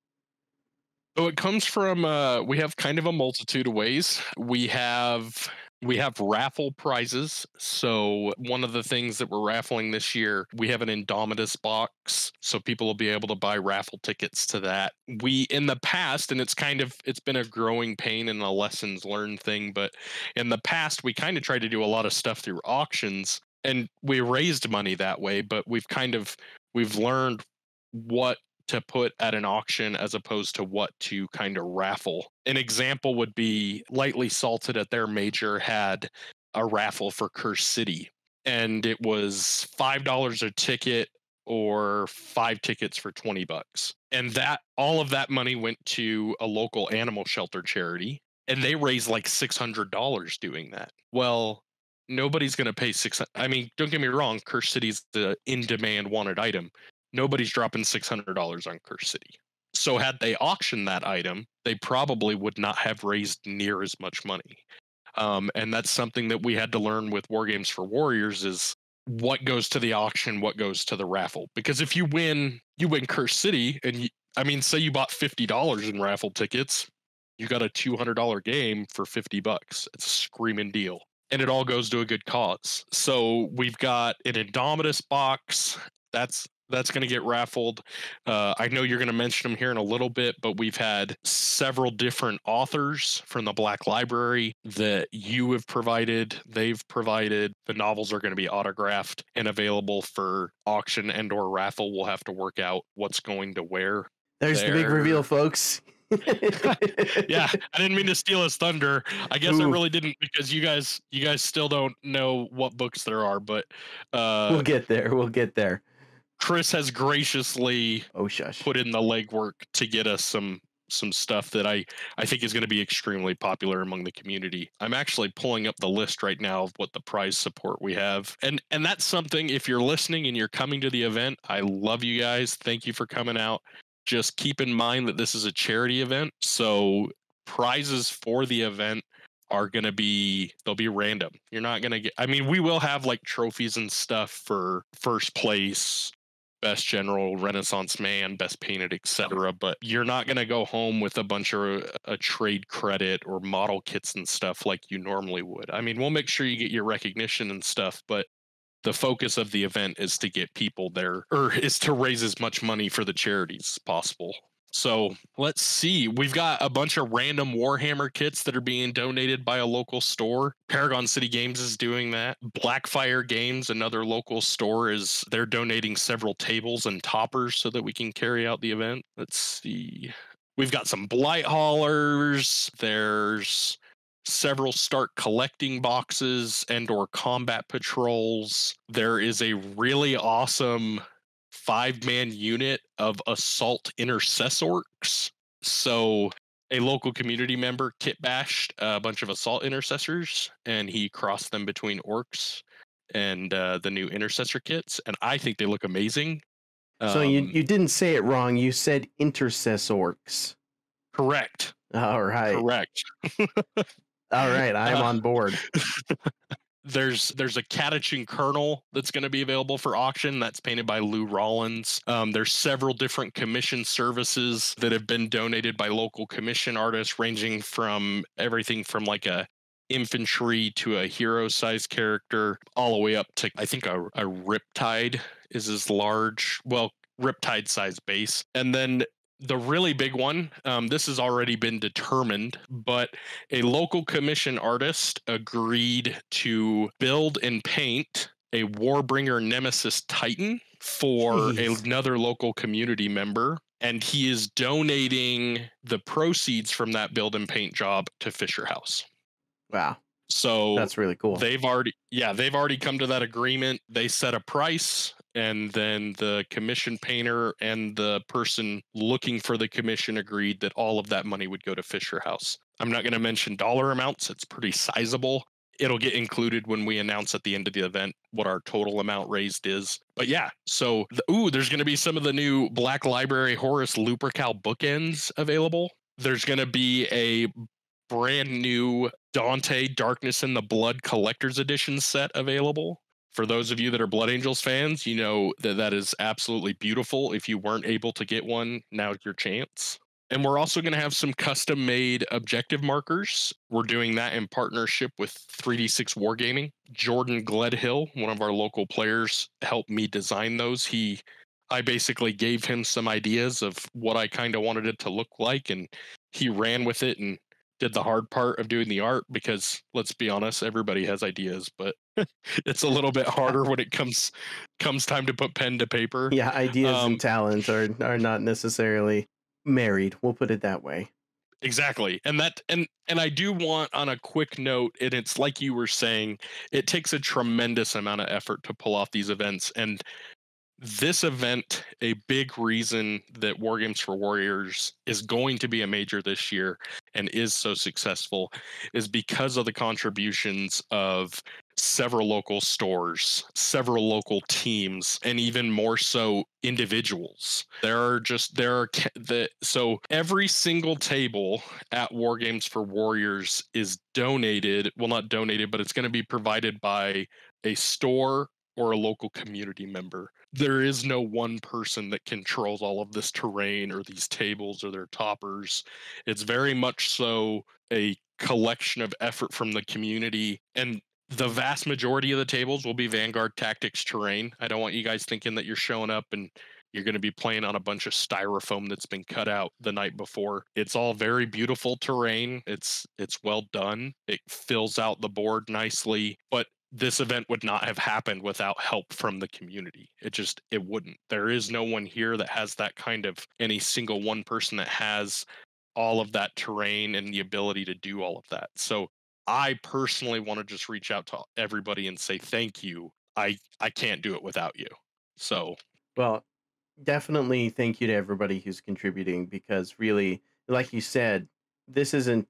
So it comes from, we have kind of a multitude of ways. We have raffle prizes. So one of the things that we're raffling this year, we have an Indomitus box, so people will be able to buy raffle tickets to that. We, in the past, and it's been a growing pain and a lessons learned thing, but in the past, we kind of tried to do a lot of stuff through auctions, and we raised money that way, but we've learned what to put at an auction as opposed to what to kind of raffle. An example would be Lightly Salted at their major had a raffle for Curse City, and it was $5 a ticket or 5 tickets for $20. And that all of that money went to a local animal shelter charity, and they raised like $600 doing that. Well, nobody's going to pay I mean, don't get me wrong, Curse City's the in-demand wanted item. Nobody's dropping $600 on Curse City. So had they auctioned that item, they probably would not have raised near as much money. And that's something that we had to learn with War Games for Warriors is what goes to the auction, what goes to the raffle. Because if you win Curse City, and say you bought $50 in raffle tickets, you got a $200 game for $50. It's a screaming deal. And it all goes to a good cause. So we've got an Indomitus box. That's going to get raffled. I know you're going to mention them here in a little bit, but we've had several different authors from the Black Library that you have provided, they've provided. The novels are going to be autographed and available for auction and or raffle. We'll have to work out what's going to where. There's the big reveal, folks. Yeah, I didn't mean to steal his thunder. I guess I really didn't, because you guys still don't know what books there are, but we'll get there. We'll get there. Chris has graciously put in the legwork to get us some stuff that I think is going to be extremely popular among the community. I'm actually pulling up the list right now of what the prize support we have. And that's something, if you're listening and you're coming to the event, I love you guys. Thank you for coming out. Just keep in mind that this is a charity event. So prizes for the event are going to be, they'll be random. You're not going to get, I mean, we will have like trophies and stuff for first place, best general, Renaissance man, best painted, etc. But you're not going to go home with a bunch of a trade credit or model kits and stuff like you normally would. I mean, we'll make sure you get your recognition and stuff, but the focus of the event is to get people there, or is to raise as much money for the charities as possible. So let's see. We've got a bunch of random Warhammer kits that are being donated by a local store. Paragon City Games is doing that. Blackfire Games, another local store, they're donating several tables and toppers so that we can carry out the event. Let's see. We've got some blight haulers. There's several start collecting boxes and or combat patrols. There is a really awesome 5-man unit of assault intercess orcs. So a local community member kit bashed a bunch of assault intercessors and he crossed them between orcs and the new intercessor kits. And I think they look amazing. So you didn't say it wrong. You said intercess orcs. Correct. All right. Correct. All right. I'm on board. There's a Catachin Colonel that's going to be available for auction. That's painted by Lou Rollins. There's several different commission services that have been donated by local commission artists, ranging from everything from like a infantry to a hero size character, all the way up to I think a Riptide is as large, well, Riptide size base. And then the really big one, this has already been determined, but a local commission artist agreed to build and paint a Warbringer Nemesis Titan for another local community member. And he is donating the proceeds from that build and paint job to Fisher House. Wow. So that's really cool. They've already come to that agreement. They set a price. And then the commission painter and the person looking for the commission agreed that all of that money would go to Fisher House. I'm not going to mention dollar amounts. It's pretty sizable. It'll get included when we announce at the end of the event what our total amount raised is. But yeah, so there's going to be some of the new Black Library Horus Lupercal bookends available. There's going to be a brand new Dante Darkness in the Blood Collector's Edition set available. For those of you that are Blood Angels fans, you know that is absolutely beautiful. If you weren't able to get one, now's your chance. And we're also going to have some custom-made objective markers. We're doing that in partnership with 3D6 Wargaming. Jordan Gledhill, one of our local players, helped me design those. I basically gave him some ideas of what I kind of wanted it to look like, and he ran with it and did the hard part of doing the art, because let's be honest, everybody has ideas, but it's a little bit harder when it comes time to put pen to paper. Yeah, ideas and talent are not necessarily married. We'll put it that way. Exactly. And I do want, on a quick note, and it's like you were saying, it takes a tremendous amount of effort to pull off these events. And this event, a big reason that War Games for Warriors is going to be a major this year and is so successful, is because of the contributions of several local stores, several local teams, and even more so individuals. So every single table at War Games for Warriors is donated. Well, not donated, but it's going to be provided by a store or a local community member. There is no one person that controls all of this terrain or these tables or their toppers. It's very much so a collection of effort from the community. And the vast majority of the tables will be Vanguard Tactics terrain. I don't want you guys thinking that you're showing up and you're going to be playing on a bunch of styrofoam that's been cut out the night before. It's all very beautiful terrain. It's well done. It fills out the board nicely. But this event would not have happened without help from the community. It wouldn't. There is no one here that has that kind of, any single one person that has all of that terrain and the ability to do all of that. So I personally want to just reach out to everybody and say, thank you. I can't do it without you. So, well, definitely thank you to everybody who's contributing, because really, like you said, this isn't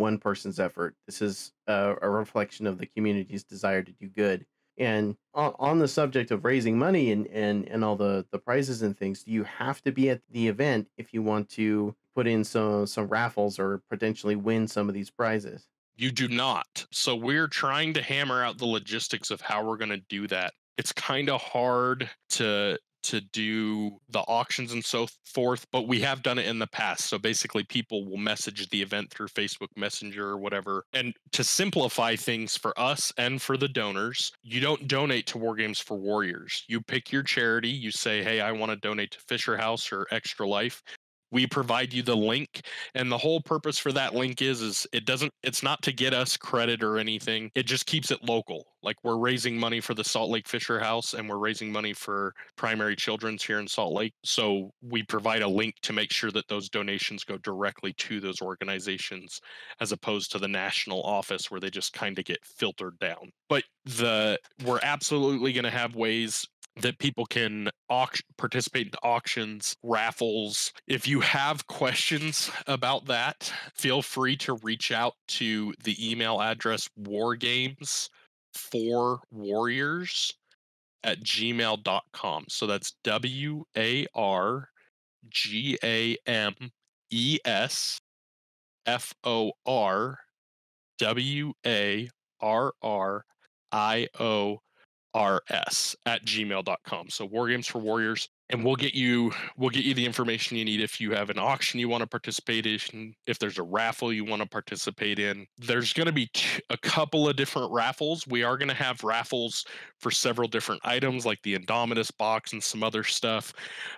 one person's effort. This is a reflection of the community's desire to do good. And on the subject of raising money and all the prizes and things, you have to be at the event if you want to put in some raffles or potentially win some of these prizes. You do not. So we're trying to hammer out the logistics of how we're going to do that. It's kind of hard to do the auctions and so forth, but we have done it in the past. So basically people will message the event through Facebook Messenger or whatever. And to simplify things for us and for the donors, you don't donate to War Games for Warriors. You pick your charity. You say, hey, I want to donate to Fisher House or Extra Life. we provide you the link, and the whole purpose for that link is it doesn't, it's not to get us credit or anything. It just keeps it local. Like, we're raising money for the Salt Lake Fisher House, and we're raising money for Primary Children's here in Salt Lake. So we provide a link to make sure that those donations go directly to those organizations, as opposed to the national office where they just kind of get filtered down. But we're absolutely going to have ways that people can participate in auctions, raffles. If you have questions about that, feel free to reach out to the email address wargamesforwarriors@gmail.com. So that's wargamesforwarriors@gmail.com. So War Games for Warriors, and we'll get you the information you need. If you have an auction you want to participate in, if there's a raffle you want to participate in, there's going to be a couple of different raffles. We are going to have raffles for several different items, like the Indomitus box and some other stuff,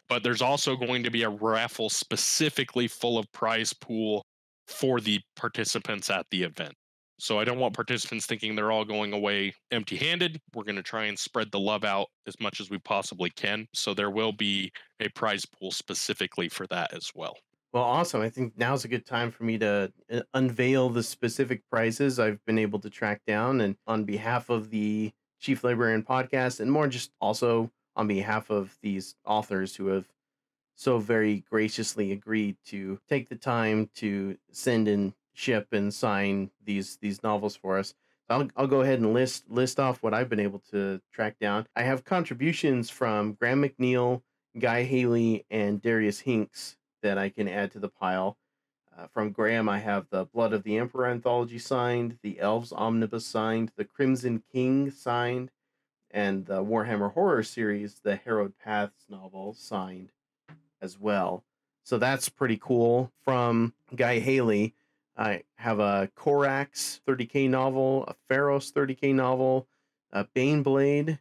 but there's also going to be a raffle specifically full of prize pool for the participants at the event. So I don't want participants thinking they're all going away empty-handed. We're going to try and spread the love out as much as we possibly can. So there will be a prize pool specifically for that as well. Well, awesome. I think now's a good time for me to unveil the specific prizes I've been able to track down. And on behalf of the Chief Librarian Podcast, and more just also on behalf of these authors who have so very graciously agreed to take the time to send in, ship and sign these novels for us. I'll go ahead and list off what I've been able to track down. I have contributions from Graham McNeil, Guy Haley, and Darius Hinks that I can add to the pile. From Graham, I have the Blood of the Emperor anthology signed, the Elves Omnibus signed, the Crimson King signed, and the Warhammer Horror series, the Harrowed Paths novel, signed as well. So that's pretty cool. From Guy Haley, I have a Korax 30k novel, a Pharos 30k novel, a Baneblade.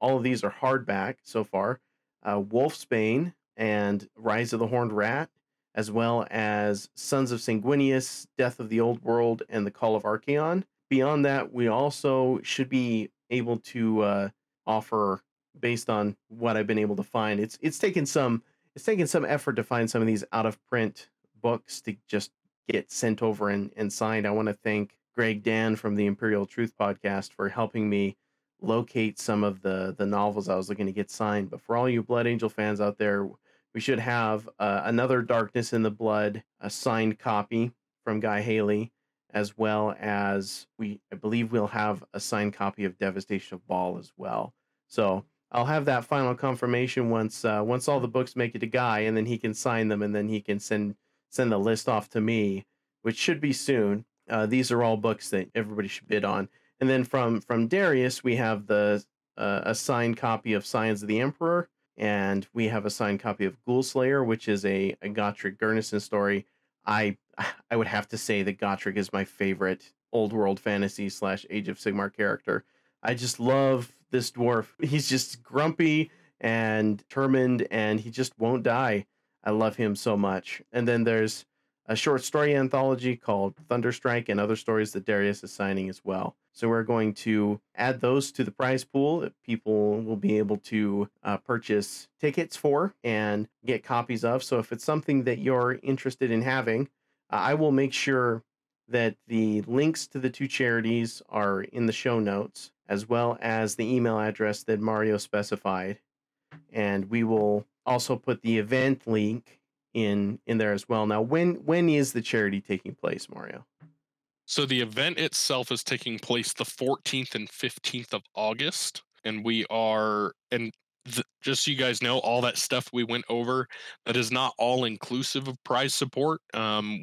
All of these are hardback so far. Wolfsbane and Rise of the Horned Rat, as well as Sons of Sanguinius, Death of the Old World, and The Call of Archaon. Beyond that, we also should be able to offer, based on what I've been able to find. It's taken some effort to find some of these out of print books to just get sent over and signed. I want to thank Greg Dan from the Imperial Truth Podcast for helping me locate some of the novels I was looking to get signed. But for all you Blood Angel fans out there, we should have another Darkness in the Blood, a signed copy from Guy Haley, as well as I believe we'll have a signed copy of Devastation of Baal as well. So I'll have that final confirmation once all the books make it to Guy, and then he can sign them, and then he can send the list off to me, which should be soon. These are all books that everybody should bid on. And then from Darius, we have a signed copy of Scions of the Emperor, and we have a signed copy of Ghoulslayer, which is a Gotrek Gurnisson story. I would have to say that Gotrek is my favorite old world fantasy / Age of Sigmar character. I just love this dwarf. He's just grumpy and determined, and he just won't die. I love him so much. And then there's a short story anthology called Thunderstrike and other stories that Darius is signing as well. So we're going to add those to the prize pool. People will be able to purchase tickets for and get copies of. So if it's something that you're interested in having, I will make sure that the links to the two charities are in the show notes, as well as the email address that Mario specified. And we will also put the event link in there as well. Now, when is the charity taking place, Mario? So the event itself is taking place the 14th and 15th of August. And just so you guys know, all that stuff we went over, that is not all inclusive of prize support.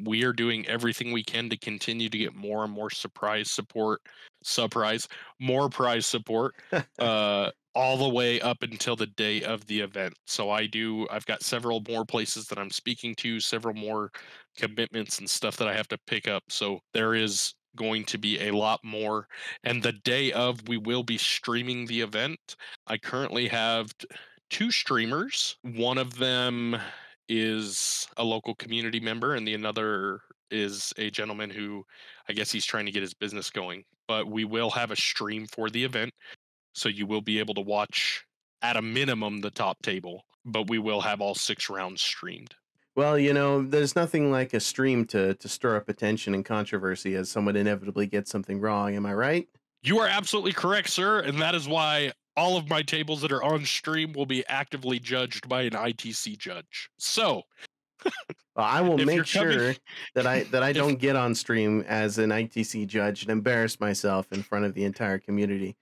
We are doing everything we can to continue to get more and more prize support, all the way up until the day of the event. So I've got several more places that I'm speaking to, several more commitments and stuff that I have to pick up. So there is going to be a lot more. And the day of, we will be streaming the event. I currently have two streamers. One of them is a local community member, and the another is a gentleman who I guess he's trying to get his business going. But we will have a stream for the event, so you will be able to watch at a minimum the top table, but we will have all 6 rounds streamed. Well, you know, there's nothing like a stream to stir up attention and controversy as someone inevitably gets something wrong. Am I right? You are absolutely correct, sir. And that is why all of my tables that are on stream will be actively judged by an ITC judge. So I will make sure that I don't get on stream as an ITC judge and embarrass myself in front of the entire community.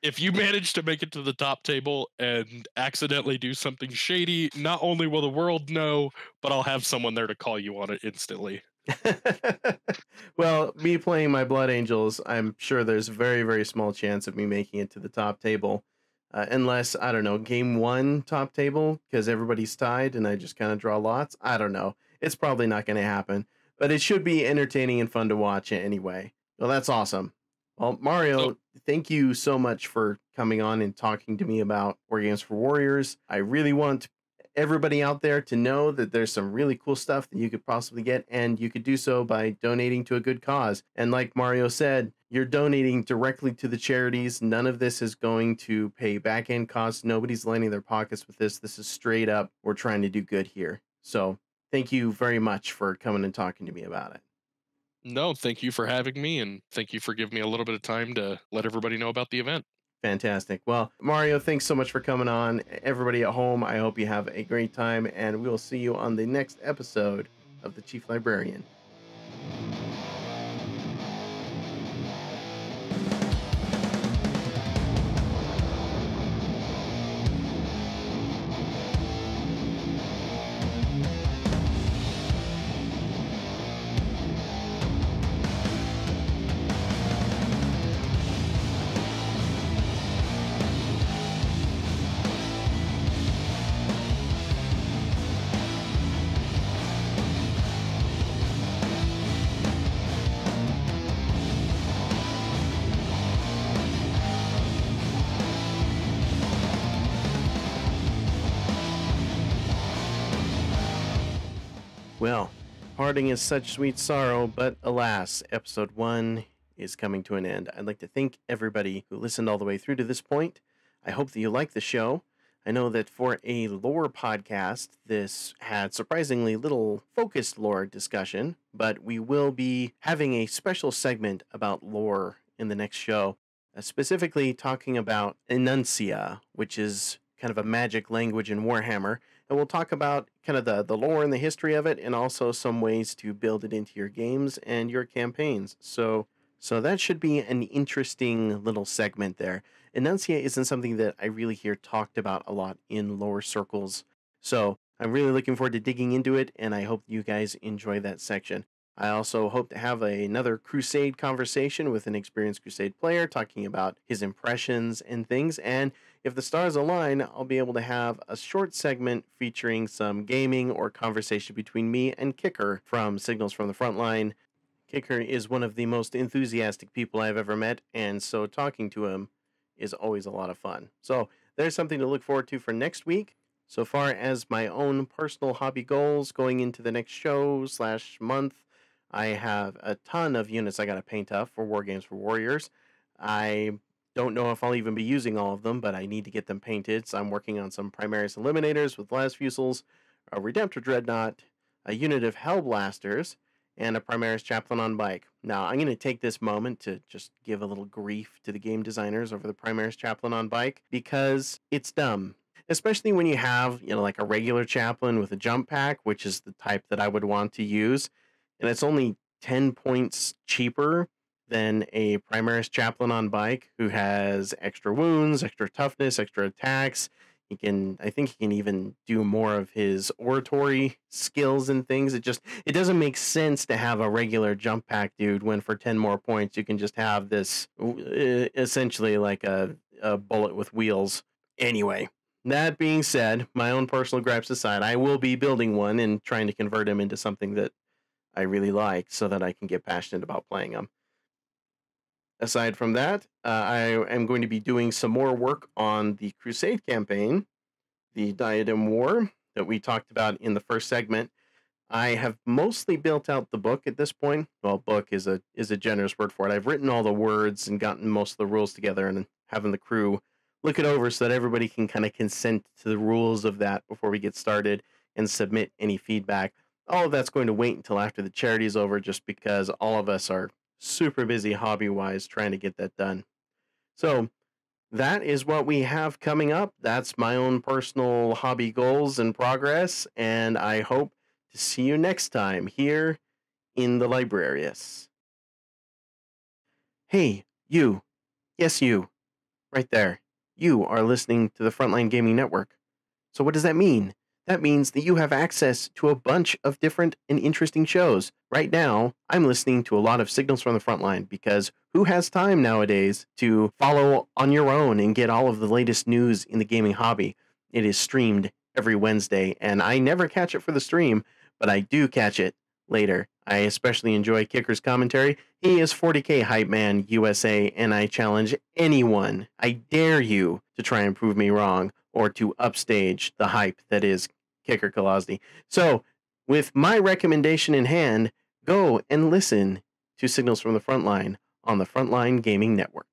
If you manage to make it to the top table and accidentally do something shady, not only will the world know, but I'll have someone there to call you on it instantly. Well, me playing my Blood Angels, I'm sure there's a very, very small chance of me making it to the top table. Unless, I don't know, game 1 top table, because everybody's tied and I just kind of draw lots. I don't know. It's probably not going to happen. But it should be entertaining and fun to watch anyway. Well, that's awesome. Well, Mario, thank you so much for coming on and talking to me about War Games for Warriors. I really want everybody out there to know that there's some really cool stuff that you could possibly get, and you could do so by donating to a good cause. And like Mario said, you're donating directly to the charities. None of this is going to pay back-end costs. Nobody's lining their pockets with this. This is straight up, we're trying to do good here. So thank you very much for coming and talking to me about it. No, thank you for having me, and thank you for giving me a little bit of time to let everybody know about the event. Fantastic. Well, Mario, thanks so much for coming on. Everybody at home, I hope you have a great time, and we'll see you on the next episode of The Chief Librarian. Well, parting is such sweet sorrow, but alas, episode 1 is coming to an end. I'd like to thank everybody who listened all the way through to this point. I hope that you like the show. I know that for a lore podcast, this had surprisingly little focused lore discussion, but we will be having a special segment about lore in the next show, specifically talking about Enuncia, which is kind of a magic language in Warhammer. And we'll talk about kind of the lore and the history of it, and also some ways to build it into your games and your campaigns. So that should be an interesting little segment there. Enuncia isn't something that I really hear talked about a lot in lore circles. So I'm really looking forward to digging into it, and I hope you guys enjoy that section. I also hope to have another Crusade conversation with an experienced Crusade player talking about his impressions and things. And if the stars align, I'll be able to have a short segment featuring some gaming or conversation between me and Kicker from Signals from the Frontline. Kicker is one of the most enthusiastic people I've ever met, and so talking to him is always a lot of fun. So there's something to look forward to for next week. So far as my own personal hobby goals going into the next show / month, I have a ton of units I got to paint up for War Games for Warriors. I don't know if I'll even be using all of them, but I need to get them painted. So I'm working on some Primaris Eliminators with Las Fusils, a Redemptor Dreadnought, a unit of Hellblasters, and a Primaris Chaplain on bike. Now, I'm going to take this moment to just give a little grief to the game designers over the Primaris Chaplain on bike, because it's dumb. Especially when you have, you know, like a regular Chaplain with a jump pack, which is the type that I would want to use. And it's only 10 points cheaper than a Primaris Chaplain on bike who has extra wounds, extra toughness, extra attacks. I think he can even do more of his oratory skills and things. It doesn't make sense to have a regular jump pack dude when for 10 more points you can just have this essentially like a bullet with wheels. Anyway, that being said, my own personal gripes aside, I will be building one and trying to convert him into something that I really like so that I can get passionate about playing them. Aside from that, I am going to be doing some more work on the Crusade campaign. the Diadem War that we talked about in the first segment. I have mostly built out the book at this point. Well, book is a generous word for it. I've written all the words and gotten most of the rules together and having the crew look it over so that everybody can kind of consent to the rules of that before we get started and submit any feedback. All of that's going to wait until after the charity is over, just because all of us are super busy hobby-wise trying to get that done. So that is what we have coming up. That's my own personal hobby goals and progress, and I hope to see you next time here in The Librarius. Hey, you. Yes, you. Right there. You are listening to the Frontline Gaming Network. So what does that mean? That means that you have access to a bunch of different and interesting shows. Right now, I'm listening to a lot of Signals from the Frontline, because who has time nowadays to follow on your own and get all of the latest news in the gaming hobby? It is streamed every Wednesday, and I never catch it for the stream, but I do catch it later. I especially enjoy Kicker's commentary. He is 40k Hype Man USA, and I challenge anyone, I dare you, to try and prove me wrong or to upstage the hype that is Kicker Kolosny. So, with my recommendation in hand, go and listen to Signals from the Frontline on the Frontline Gaming Network.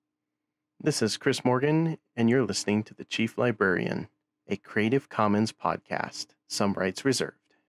This is Chris Morgan, and you're listening to The Chief Librarian, a Creative Commons podcast. Some rights reserved.